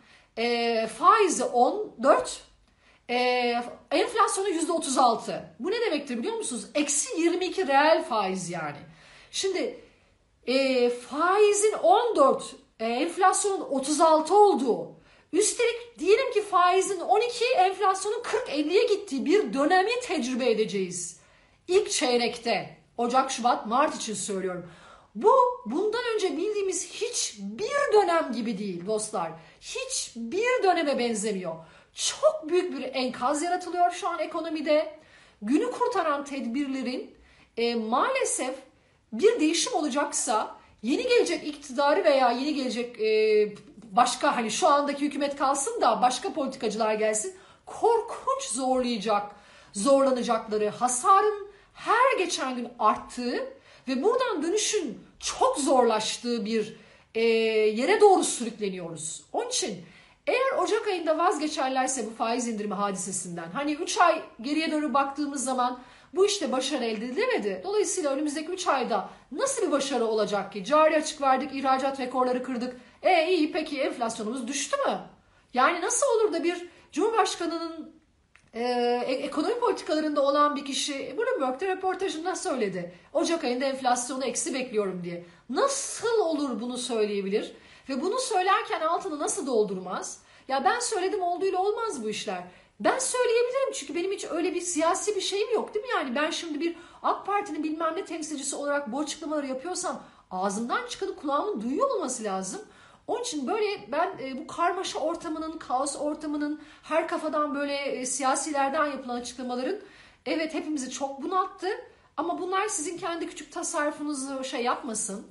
faizi 14, enflasyonu %36. Bu ne demektir biliyor musunuz? Eksi 22 reel faiz yani. Şimdi faizin 14, enflasyonun 36 olduğu, üstelik diyelim ki faizin 12, enflasyonun 40-50'ye gittiği bir dönemi tecrübe edeceğiz. İlk çeyrekte. Ocak, Şubat, Mart için söylüyorum. Bu bundan önce bildiğimiz hiçbir dönem gibi değil dostlar. Hiçbir döneme benzemiyor. Çok büyük bir enkaz yaratılıyor şu an ekonomide. Günü kurtaran tedbirlerin maalesef bir değişim olacaksa yeni gelecek iktidarı veya yeni gelecek başka, hani şu andaki hükümet kalsın da başka politikacılar gelsin, korkunç zorlanacakları, hasarın her geçen gün arttığı ve buradan dönüşün çok zorlaştığı bir yere doğru sürükleniyoruz. Onun için eğer Ocak ayında vazgeçerlerse bu faiz indirimi hadisesinden, hani 3 ay geriye doğru baktığımız zaman bu işte başarı elde edilemedi. Dolayısıyla önümüzdeki 3 ayda nasıl bir başarı olacak ki? Cari açık verdik, ihracat rekorları kırdık. İyi peki enflasyonumuz düştü mü? Yani nasıl olur da bir Cumhurbaşkanı'nın ekonomi politikalarında olan bir kişi Bloomberg'de röportajında söyledi. Ocak ayında enflasyonu eksi bekliyorum diye. Nasıl olur bunu söyleyebilir? Ve bunu söylerken altını nasıl doldurmaz? Ya ben söyledim olduğuyla olmaz bu işler. Ben söyleyebilirim çünkü benim hiç öyle bir siyasi bir şeyim yok değil mi? Yani ben şimdi bir AK Parti'nin bilmem ne temsilcisi olarak bu açıklamaları yapıyorsam ağzımdan çıkanı kulağımın duyuyor olması lazım. Onun için böyle ben bu karmaşa ortamının, kaos ortamının, her kafadan böyle siyasilerden yapılan açıklamaların evet hepimizi çok bunalttı. Ama bunlar sizin kendi küçük tasarrufunuzu şey yapmasın,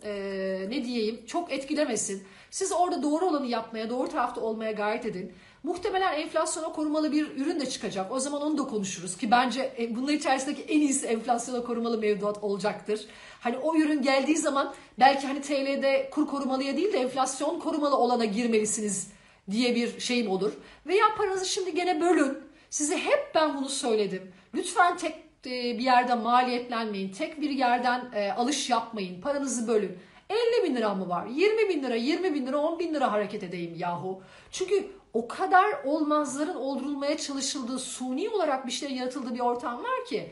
çok etkilemesin. Siz orada doğru olanı yapmaya, doğru tarafta olmaya gayret edin. Muhtemelen enflasyona korumalı bir ürün de çıkacak. O zaman onu da konuşuruz ki bence bunun içerisindeki en iyisi enflasyona korumalı mevduat olacaktır. Hani o ürün geldiği zaman belki hani TL'de kur korumalıya değil de enflasyon korumalı olana girmelisiniz diye bir şeyim olur. Veya paranızı şimdi gene bölün. Size hep ben bunu söyledim. Lütfen tek bir yerden maliyetlenmeyin. Tek bir yerden alış yapmayın. Paranızı bölün. 50 bin lira mı var? 20 bin lira, 20 bin lira, 10 bin lira hareket edeyim yahu. Çünkü o kadar olmazların oldurulmaya çalışıldığı, suni olarak bir şeylerin yaratıldığı bir ortam var ki.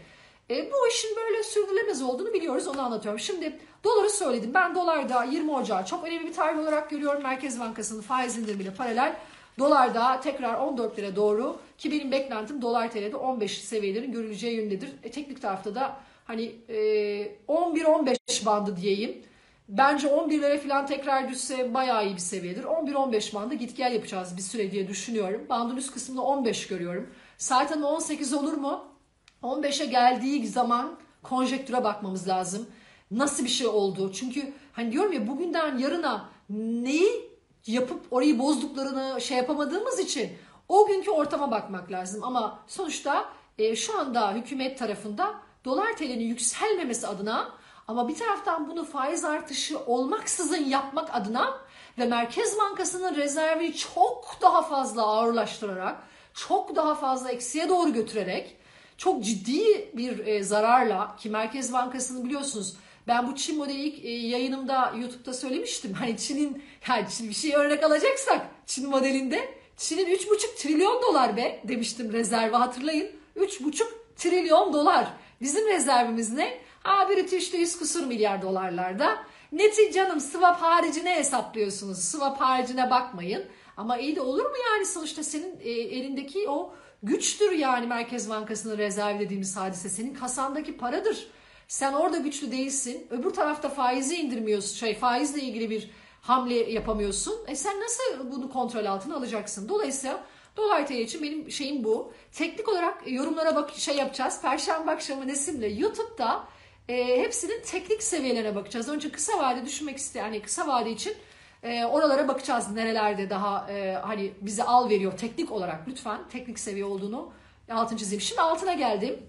Bu işin böyle sürdürülemez olduğunu biliyoruz. Onu anlatıyorum. Şimdi doları söyledim. Ben dolarda 20 Ocağı çok önemli bir tarih olarak görüyorum. Merkez Bankası'nın faiz indirimiyle paralel dolarda tekrar 14 lira doğru ki benim beklentim dolar TL'de 15 seviyelerin görüleceği yönündedir. Teknik tarafta da hani 11-15 bandı diyeyim. Bence 11 lira falan tekrar düşse bayağı iyi bir seviyedir. 11-15 bandı git gel yapacağız bir süre diye düşünüyorum. Bandın üst kısmında 15 görüyorum. Zaten 18 olur mu? 15'e geldiği zaman konjektüre bakmamız lazım. Nasıl bir şey oldu? Çünkü hani diyorum ya bugünden yarına neyi yapıp orayı bozduklarını şey yapamadığımız için o günkü ortama bakmak lazım. Ama sonuçta şu anda hükümet tarafında dolar TL'nin yükselmemesi adına ama bir taraftan bunu faiz artışı olmaksızın yapmak adına ve Merkez Bankası'nın rezervi çok daha fazla ağırlaştırarak, çok daha fazla eksiye doğru götürerek çok ciddi bir zararla ki Merkez Bankası'nı biliyorsunuz ben bu Çin modeli ilk yayınımda YouTube'da söylemiştim. Hani Çin'in yani Çin bir şey örnek alacaksak Çin modelinde Çin'in 3,5 trilyon dolar be demiştim rezervi hatırlayın. 3,5 trilyon dolar. Bizim rezervimiz ne? British de 100 küsur milyar dolarlarda. Neti canım swap haricine hesaplıyorsunuz. Swap haricine bakmayın. Ama iyi de olur mu yani sonuçta senin elindeki o güçtür yani Merkez Bankası'nın rezervi dediğimiz hadise. Senin kasandaki paradır. Sen orada güçlü değilsin. Öbür tarafta faizi indirmiyorsun. Faizle ilgili bir hamle yapamıyorsun. Sen nasıl bunu kontrol altına alacaksın? Dolayısıyla dolar TL için benim şeyim bu. Teknik olarak yorumlara bak yapacağız. Perşembe akşamı Nesim'le YouTube'da hepsinin teknik seviyelerine bakacağız. Önce kısa vade düşünmek isteyen, yani kısa vade için oralara bakacağız. Nerelerde daha hani bizi al veriyor teknik olarak. Lütfen teknik seviye olduğunu altını çizeyim. Şimdi altına geldim.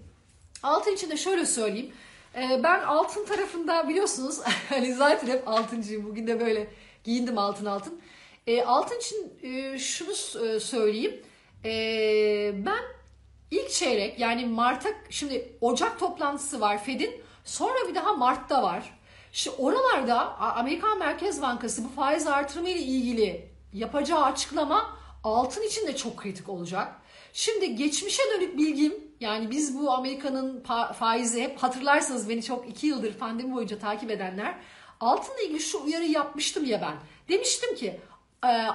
Altın için de şöyle söyleyeyim. Ben altın tarafında biliyorsunuz hani zaten hep altıncıyım. Bugün de böyle giyindim altın. Altın için şunu söyleyeyim. Ben ilk çeyrek yani Mart'a şimdi Ocak toplantısı var Fed'in. Sonra bir daha Mart'ta var. Şimdi oralarda Amerikan Merkez Bankası bu faiz artırımı ile ilgili yapacağı açıklama altın için de çok kritik olacak. Şimdi geçmişe dönük bilgim yani biz bu Amerika'nın faizi hep hatırlarsanız beni çok 2 yıldır pandemi boyunca takip edenler altınla ilgili şu uyarıyı yapmıştım ya ben. Demiştim ki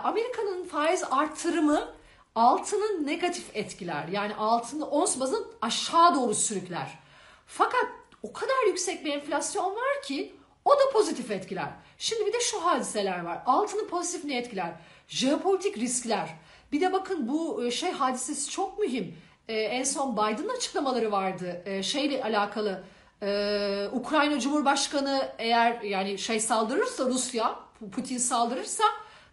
Amerika'nın faiz artırımı altının negatif etkiler yani altını ons bazında aşağı doğru sürükler. Fakat o kadar yüksek bir enflasyon var ki o da pozitif etkiler. Şimdi bir de şu hadiseler var. Altını pozitif ne etkiler? Jeopolitik riskler. Bir de bakın bu hadisesi çok mühim. En son Biden'ın açıklamaları vardı. Şeyle alakalı Ukrayna Cumhurbaşkanı eğer yani saldırırsa Rusya, Putin saldırırsa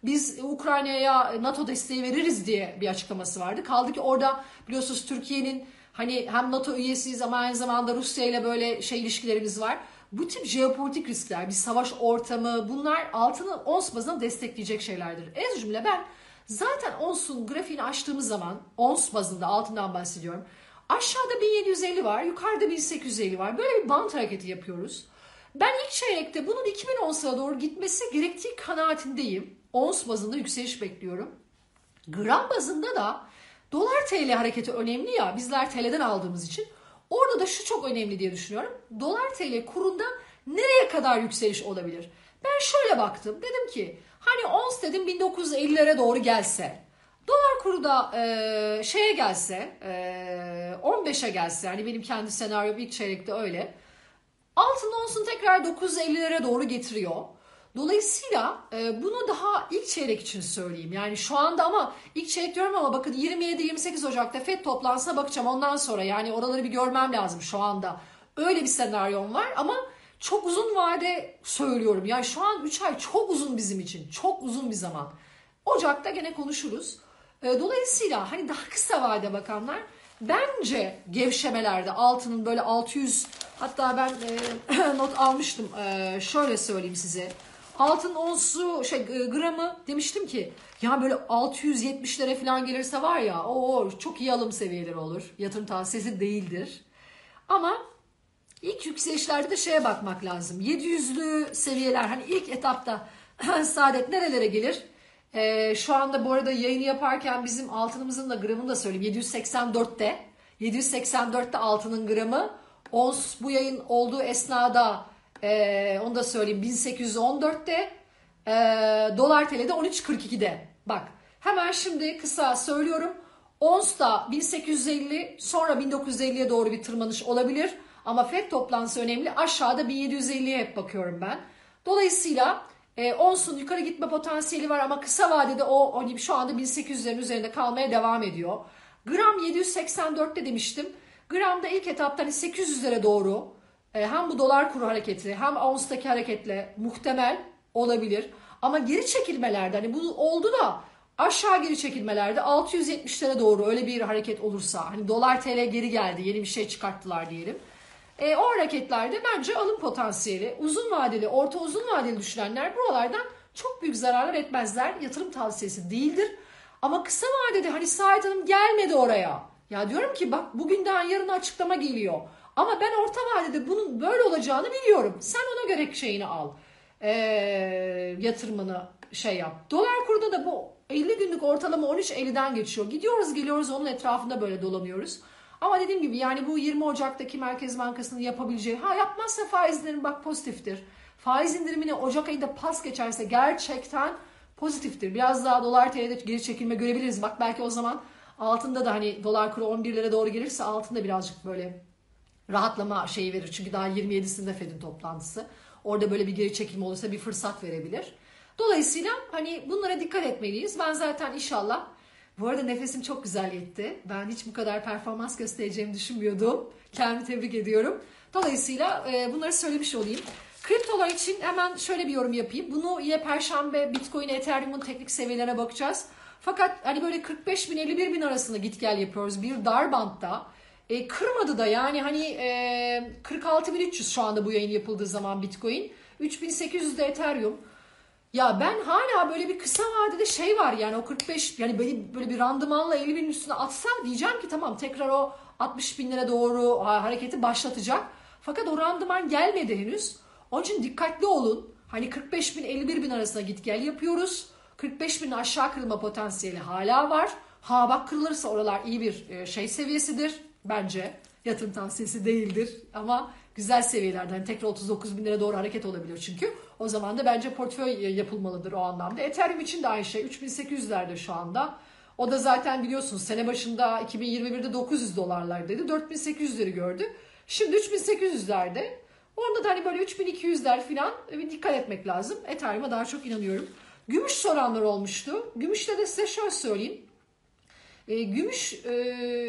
biz Ukrayna'ya NATO desteği veririz diye bir açıklaması vardı. Kaldı ki orada biliyorsunuz Türkiye'nin hani hem NATO üyesiyiz ama aynı zamanda Rusya ile böyle ilişkilerimiz var. Bu tip jeopolitik riskler, bir savaş ortamı bunlar altını ons bazına destekleyecek şeylerdir. En cümle ben zaten onsun grafiğini açtığımız zaman ons bazında altından bahsediyorum. Aşağıda 1750 var, yukarıda 1850 var. Böyle bir bant hareketi yapıyoruz. Ben ilk çeyrekte bunun 2000 ons'a doğru gitmesi gerektiği kanaatindeyim. Ons bazında yükseliş bekliyorum. Gram bazında da dolar TL hareketi önemli ya, bizler TL'den aldığımız için. Orada da şu çok önemli diye düşünüyorum. Dolar TL kurunda nereye kadar yükseliş olabilir? Ben şöyle baktım. Dedim ki hani ons dedim 1950'lere doğru gelse, dolar kuru da şeye gelse, 15'e gelse, hani benim kendi senaryom ilk çeyrekte öyle. Altın ons'un tekrar 950'lere doğru getiriyor. Dolayısıyla bunu daha ilk çeyrek için söyleyeyim. Yani şu anda ama ilk çeyrek diyorum ama bakın 27-28 Ocak'ta FED toplantısına bakacağım ondan sonra. Yani oraları bir görmem lazım şu anda. Öyle bir senaryom var ama çok uzun vade söylüyorum. Yani şu an 3 ay çok uzun bizim için. Çok uzun bir zaman. Ocak'ta gene konuşuruz. Dolayısıyla hani daha kısa vade bakanlar bence gevşemelerde altının böyle 600 hatta ben not almıştım. Şöyle söyleyeyim size. Altın onsu gramı demiştim ki ya böyle 670'lere falan gelirse var ya çok iyi alım seviyeleri olur. Yatırım tavsiyesi değildir. Ama ilk yükselişlerde de bakmak lazım. 700'lü seviyeler hani ilk etapta Saadet nerelere gelir? Şu anda bu arada yayını yaparken bizim altınımızın da gramını da söyleyeyim. 784'te. 784'te altının gramı. Ons bu yayın olduğu esnada onu da söyleyeyim 1814'te dolar TL'de 13.42'de. Bak hemen şimdi kısa söylüyorum. Ons da 1850 sonra 1950'ye doğru bir tırmanış olabilir. Ama FED toplantısı önemli. Aşağıda 1750'ye hep bakıyorum ben. Dolayısıyla onsun yukarı gitme potansiyeli var ama kısa vadede o hani şu anda 1800'lerin üzerinde kalmaya devam ediyor. Gram 784'te demiştim. Gramda ilk etapta 800'lere doğru hem bu dolar kuru hareketi hem onstaki hareketle muhtemel olabilir. Ama geri çekilmelerde hani bu oldu da aşağı geri çekilmelerde 670'lere doğru öyle bir hareket olursa hani dolar TL geri geldi yeni bir şey çıkarttılar diyelim. O hareketlerde bence alım potansiyeli uzun vadeli, orta uzun vadeli düşünenler buralardan çok büyük zararlar etmezler. Yatırım tavsiyesi değildir. Ama kısa vadede hani Şenay Hanım gelmedi oraya. Ya diyorum ki bak bugünden yarına açıklama geliyor. Ama ben orta vadede bunun böyle olacağını biliyorum. Sen ona göre şeyini al. Yatırımını yap. Dolar kurunda da bu 50 günlük ortalama 13.50'den geçiyor. Gidiyoruz geliyoruz onun etrafında böyle dolanıyoruz. Ama dediğim gibi yani bu 20 Ocak'taki Merkez Bankası'nın yapabileceği, yapmazsa faizlerin pozitiftir. Faiz indirimini Ocak ayında pas geçerse gerçekten pozitiftir. Biraz daha dolar TL'de geri çekilme görebiliriz. Bak belki o zaman altında da hani dolar kuru 11'lere doğru gelirse altında birazcık böyle rahatlama verir. Çünkü daha 27'sinde FED'in toplantısı. Orada böyle bir geri çekilme olursa bir fırsat verebilir. Dolayısıyla hani bunlara dikkat etmeliyiz. Ben zaten inşallah... Bu arada nefesim çok güzel yetti. Ben hiç bu kadar performans göstereceğimi düşünmüyordum. Kendimi tebrik ediyorum. Dolayısıyla bunları söylemiş olayım. Kriptolar için hemen şöyle bir yorum yapayım. Bunu yine Perşembe Bitcoin, Ethereum'un teknik seviyelerine bakacağız. Fakat hani böyle 45.000-51.000 arasında git gel yapıyoruz. Bir dar bantta. Kırmadı da yani hani 46.300 şu anda bu yayın yapıldığı zaman Bitcoin. 3.800'de Ethereum. Ya ben hala böyle bir kısa vadede var yani o 45 yani böyle bir randımanla 50.000'in üstüne atsam diyeceğim ki tamam tekrar o 60.000'lere doğru hareketi başlatacak. Fakat o randıman gelmedi henüz. Onun için dikkatli olun. Hani 45.000-51.000 arasında git gel yapıyoruz. 45.000'in aşağı kırılma potansiyeli hala var. Ha bak kırılırsa oralar iyi bir seviyesidir bence. Yatırım tavsiyesi değildir ama güzel seviyelerden yani tekrar 39.000'lere doğru hareket olabilir çünkü. O zaman da bence portföy yapılmalıdır o anlamda. Ethereum için de aynı şey. 3.800'lerde şu anda. O da zaten biliyorsunuz sene başında 2021'de 900 dolarlardaydı. 4.800'leri gördü. Şimdi 3800'lerde. Orada da hani böyle 3200'ler falan dikkat etmek lazım. Ethereum'a daha çok inanıyorum. Gümüş soranlar olmuştu. Gümüşle de size şöyle söyleyeyim. Gümüş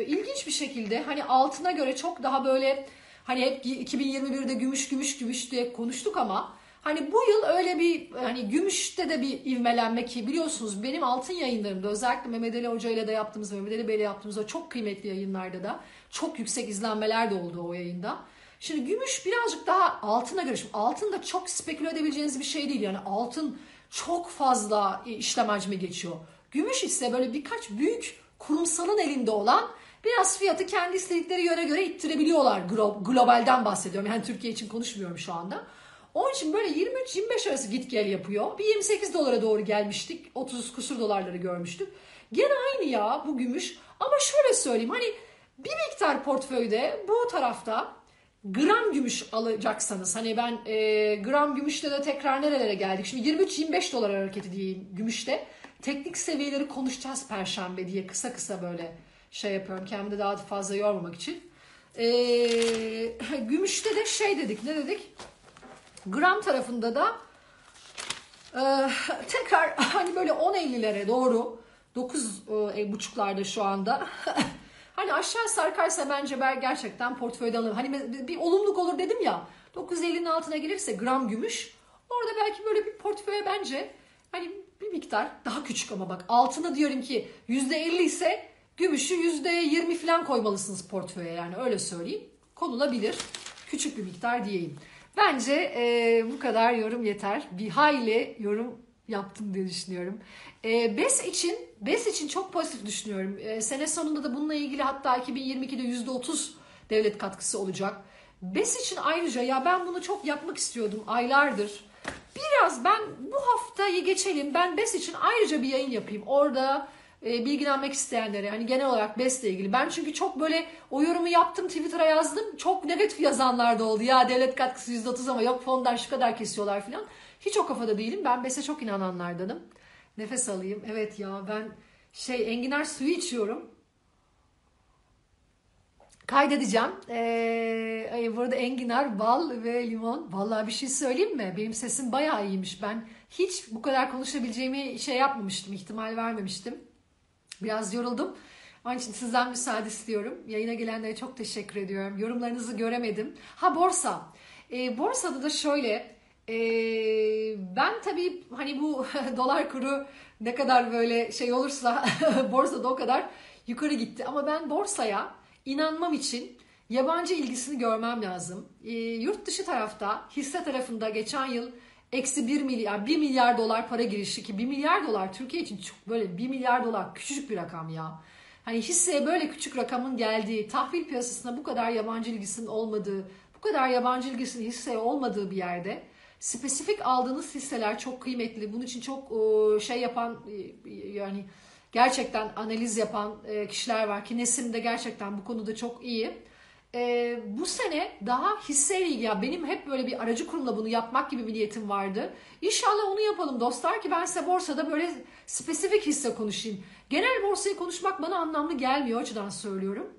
ilginç bir şekilde hani altına göre çok daha böyle hani hep 2021'de gümüş diye konuştuk ama hani bu yıl öyle bir hani gümüşte de bir ivmelenme ki biliyorsunuz benim altın yayınlarımda özellikle Mehmet Ali Hoca ile de yaptığımız, Mehmet Ali Bey ile yaptığımız o çok kıymetli yayınlarda da çok yüksek izlenmeler de oldu o yayında. Şimdi gümüş birazcık daha altına göre, şimdi altın da çok speküle edebileceğiniz bir şey değil yani altın çok fazla işlem hacmi geçiyor. Gümüş ise böyle birkaç büyük kurumsalın elinde olan biraz fiyatı kendi istedikleri yöne göre ittirebiliyorlar. Globalden bahsediyorum yani Türkiye için konuşmuyorum şu anda. Onun için böyle 23-25 arası git gel yapıyor. Bir 28 dolara doğru gelmiştik. 30 kusur dolarları görmüştük. Gene aynı ya bu gümüş. Ama şöyle söyleyeyim hani bir miktar portföyde bu tarafta gram gümüş alacaksanız hani ben gram gümüşte de tekrar nerelere geldik? Şimdi 23-25 dolar hareketi diyeyim gümüşte. Teknik seviyeleri konuşacağız Perşembe diye kısa kısa böyle şey yapıyorum. Kendimi daha fazla yormamak için. Gümüşte de şey dedik ne dedik? Gram tarafında da tekrar hani böyle 10.50'lere doğru 9.5'larda şu anda hani aşağı sarkarsa bence ben gerçekten portföyde alırım. Hani bir olumluluk olur dedim ya 9.50'nin altına gelirse gram gümüş orada belki böyle bir portföye bence hani bir miktar daha küçük ama bak altına diyorum ki %50 ise gümüşü %20 falan koymalısınız portföye yani öyle söyleyeyim konulabilir küçük bir miktar diyeyim. Bence bu kadar yorum yeter. Bir hayli yorum yaptım diye düşünüyorum. BES için çok pozitif düşünüyorum. Sene sonunda da bununla ilgili hatta 2022'de %30 devlet katkısı olacak. BES için ayrıca ya ben bunu çok yapmak istiyordum aylardır. Biraz ben bu haftayı geçelim. Ben BES için ayrıca bir yayın yapayım. Orada bilgilenmek isteyenlere hani genel olarak BES'le ilgili. Ben çünkü çok böyle o yorumu yaptım Twitter'a yazdım. Çok negatif yazanlar da oldu. Ya devlet katkısı %30 ama yok fondan şu kadar kesiyorlar falan. Hiç o kafada değilim. Ben BES'e çok inananlardanım. Nefes alayım. Evet ya ben enginar suyu içiyorum. Kaydedeceğim. Burada enginar, bal ve limon. Vallahi bir şey söyleyeyim mi? Benim sesim bayağı iyiymiş. Ben hiç bu kadar konuşabileceğimi yapmamıştım. İhtimal vermemiştim. Biraz yoruldum. Onun için sizden müsaade istiyorum. Yayına gelenlere çok teşekkür ediyorum. Yorumlarınızı göremedim. Borsa. Borsada da şöyle. Ben tabii hani bu dolar kuru ne kadar böyle olursa borsada o kadar yukarı gitti. Ama ben borsaya inanmam için yabancı ilgisini görmem lazım. Yurt dışı tarafta hisse tarafında geçen yıl eksi 1 milyar dolar para girişi ki 1 milyar dolar Türkiye için çok böyle 1 milyar dolar küçücük bir rakam ya. Hani hisseye böyle küçük rakamın geldiği, tahvil piyasasına bu kadar yabancı ilgisinin olmadığı, bu kadar yabancı ilgisinin hisseye olmadığı bir yerde spesifik aldığınız hisseler çok kıymetli. Bunun için çok yapan yani gerçekten analiz yapan kişiler var ki Nesim de gerçekten bu konuda çok iyi. Bu sene daha hisseyle ilgili benim hep böyle bir aracı kurumla bunu yapmak gibi bir niyetim vardı. İnşallah onu yapalım dostlar ki ben size borsada böyle spesifik hisse konuşayım. Genel borsayı konuşmak bana anlamlı gelmiyor, o açıdan söylüyorum.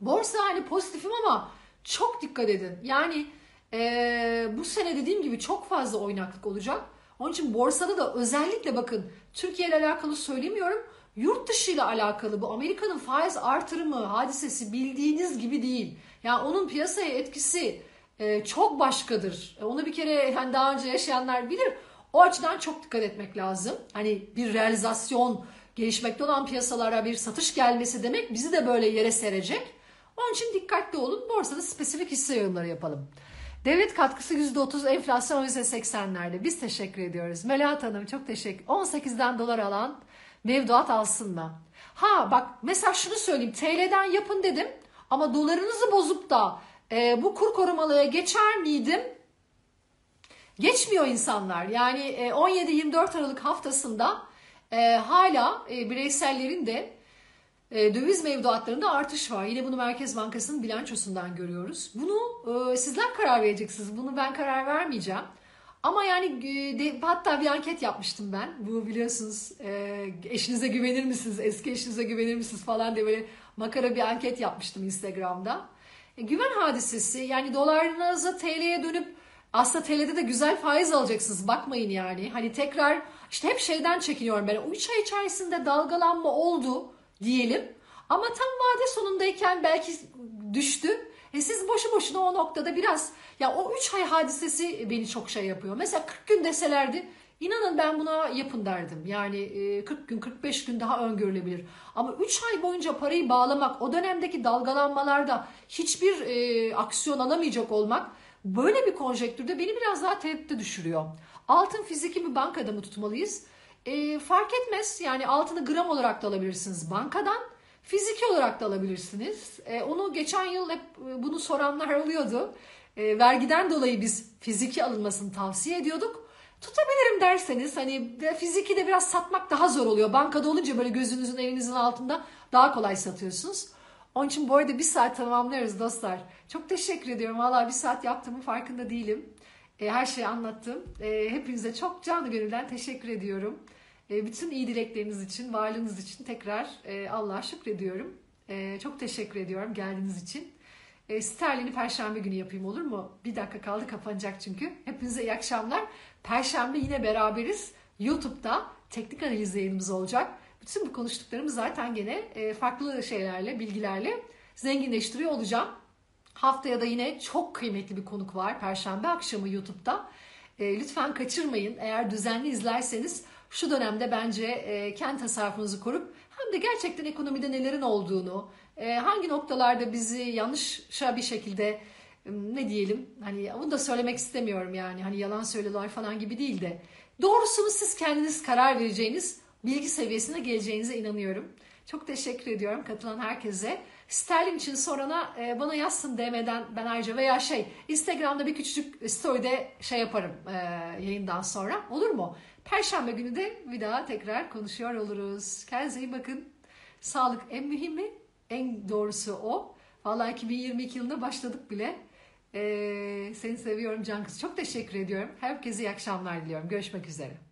Borsa hani pozitifim ama çok dikkat edin. Yani bu sene dediğim gibi çok fazla oynaklık olacak. Onun için borsada da özellikle bakın Türkiye ile alakalı söylemiyorum. Yurt dışı ile alakalı bu Amerika'nın faiz artırımı hadisesi bildiğiniz gibi değil. Yani onun piyasaya etkisi çok başkadır. Onu bir kere hani daha önce yaşayanlar bilir. O açıdan çok dikkat etmek lazım. Hani bir realizasyon gelişmekte olan piyasalara bir satış gelmesi demek bizi de böyle yere serecek. Onun için dikkatli olun. Borsada spesifik hisse yorumları yapalım. Devlet katkısı %30, enflasyon %80'lerde. Biz teşekkür ediyoruz. Melahat Hanım çok teşekkür. 18'den dolar alan mevduat alsın mı? Bak mesela şunu söyleyeyim. TL'den yapın dedim ama dolarınızı bozup da bu kur korumalıya geçer miydim? Geçmiyor insanlar. Yani 17-24 Aralık haftasında hala bireysellerin de döviz mevduatlarında artış var. Yine bunu Merkez Bankası'nın bilançosundan görüyoruz. Bunu sizler karar vereceksiniz. Bunu ben karar vermeyeceğim. Ama yani hatta bir anket yapmıştım ben. Bu biliyorsunuz eşinize güvenir misiniz? Eski eşinize güvenir misiniz falan diye böyle makara bir anket yapmıştım Instagram'da. Güven hadisesi, yani dolarınıza TL'ye dönüp aslında TL'de de güzel faiz alacaksınız, bakmayın yani. Hani tekrar işte hep şeyden çekiniyorum ben, 3 ay içerisinde dalgalanma oldu diyelim ama tam vade sonundayken belki düştü. Siz boşu boşuna o noktada biraz, ya o 3 ay hadisesi beni çok şey yapıyor. Mesela 40 gün deselerdi, inanın ben buna yapın derdim. Yani 40 gün 45 gün daha öngörülebilir. Ama 3 ay boyunca parayı bağlamak, o dönemdeki dalgalanmalarda hiçbir aksiyon alamayacak olmak, böyle bir konjektürde beni biraz daha tereddütte düşürüyor. Altın fiziki mi, bankada mı tutmalıyız? Fark etmez. Yani altını gram olarak da alabilirsiniz bankadan. Fiziki olarak da alabilirsiniz. Onu geçen yıl hep bunu soranlar oluyordu. Vergiden dolayı biz fiziki alınmasını tavsiye ediyorduk. Tutabilirim derseniz, hani fiziki de biraz satmak daha zor oluyor. Bankada olunca böyle gözünüzün, elinizin altında daha kolay satıyorsunuz. Onun için bu arada bir saat tamamlarız dostlar. Çok teşekkür ediyorum. Vallahi bir saat yaptığımın farkında değilim. Her şeyi anlattım. Hepinize çok canlı gönülden teşekkür ediyorum. Bütün iyi dilekleriniz için, varlığınız için tekrar Allah'a şükrediyorum. Çok teşekkür ediyorum geldiğiniz için. Sterlini Perşembe günü yapayım, olur mu? Bir dakika kaldı, kapanacak çünkü. Hepinize iyi akşamlar. Perşembe yine beraberiz. YouTube'da teknik analiz yayınımız olacak. Bütün bu konuştuklarımı zaten gene farklı şeylerle, bilgilerle zenginleştiriyor olacağım. Haftaya da yine çok kıymetli bir konuk var. Perşembe akşamı YouTube'da. Lütfen kaçırmayın. Eğer düzenli izlerseniz şu dönemde bence kendi tasarrufunuzu korup hem de gerçekten ekonomide nelerin olduğunu, hangi noktalarda bizi yanlışa bir şekilde, ne diyelim, hani bunu da söylemek istemiyorum yani, hani yalan söylüyorlar falan gibi değil de doğrusunu siz kendiniz karar vereceğiniz bilgi seviyesine geleceğinize inanıyorum. Çok teşekkür ediyorum katılan herkese. Sterlin için sorana bana yazsın DM'den, ben ayrıca veya Instagram'da bir küçücük story'de yaparım yayından sonra, olur mu? Perşembe günü de bir daha tekrar konuşuyor oluruz. Kendinize iyi bakın. Sağlık en mühimi, en doğrusu o. Vallahi 2022 yılına başladık bile. Seni seviyorum Cankız. Çok teşekkür ediyorum. Herkese iyi akşamlar diliyorum. Görüşmek üzere.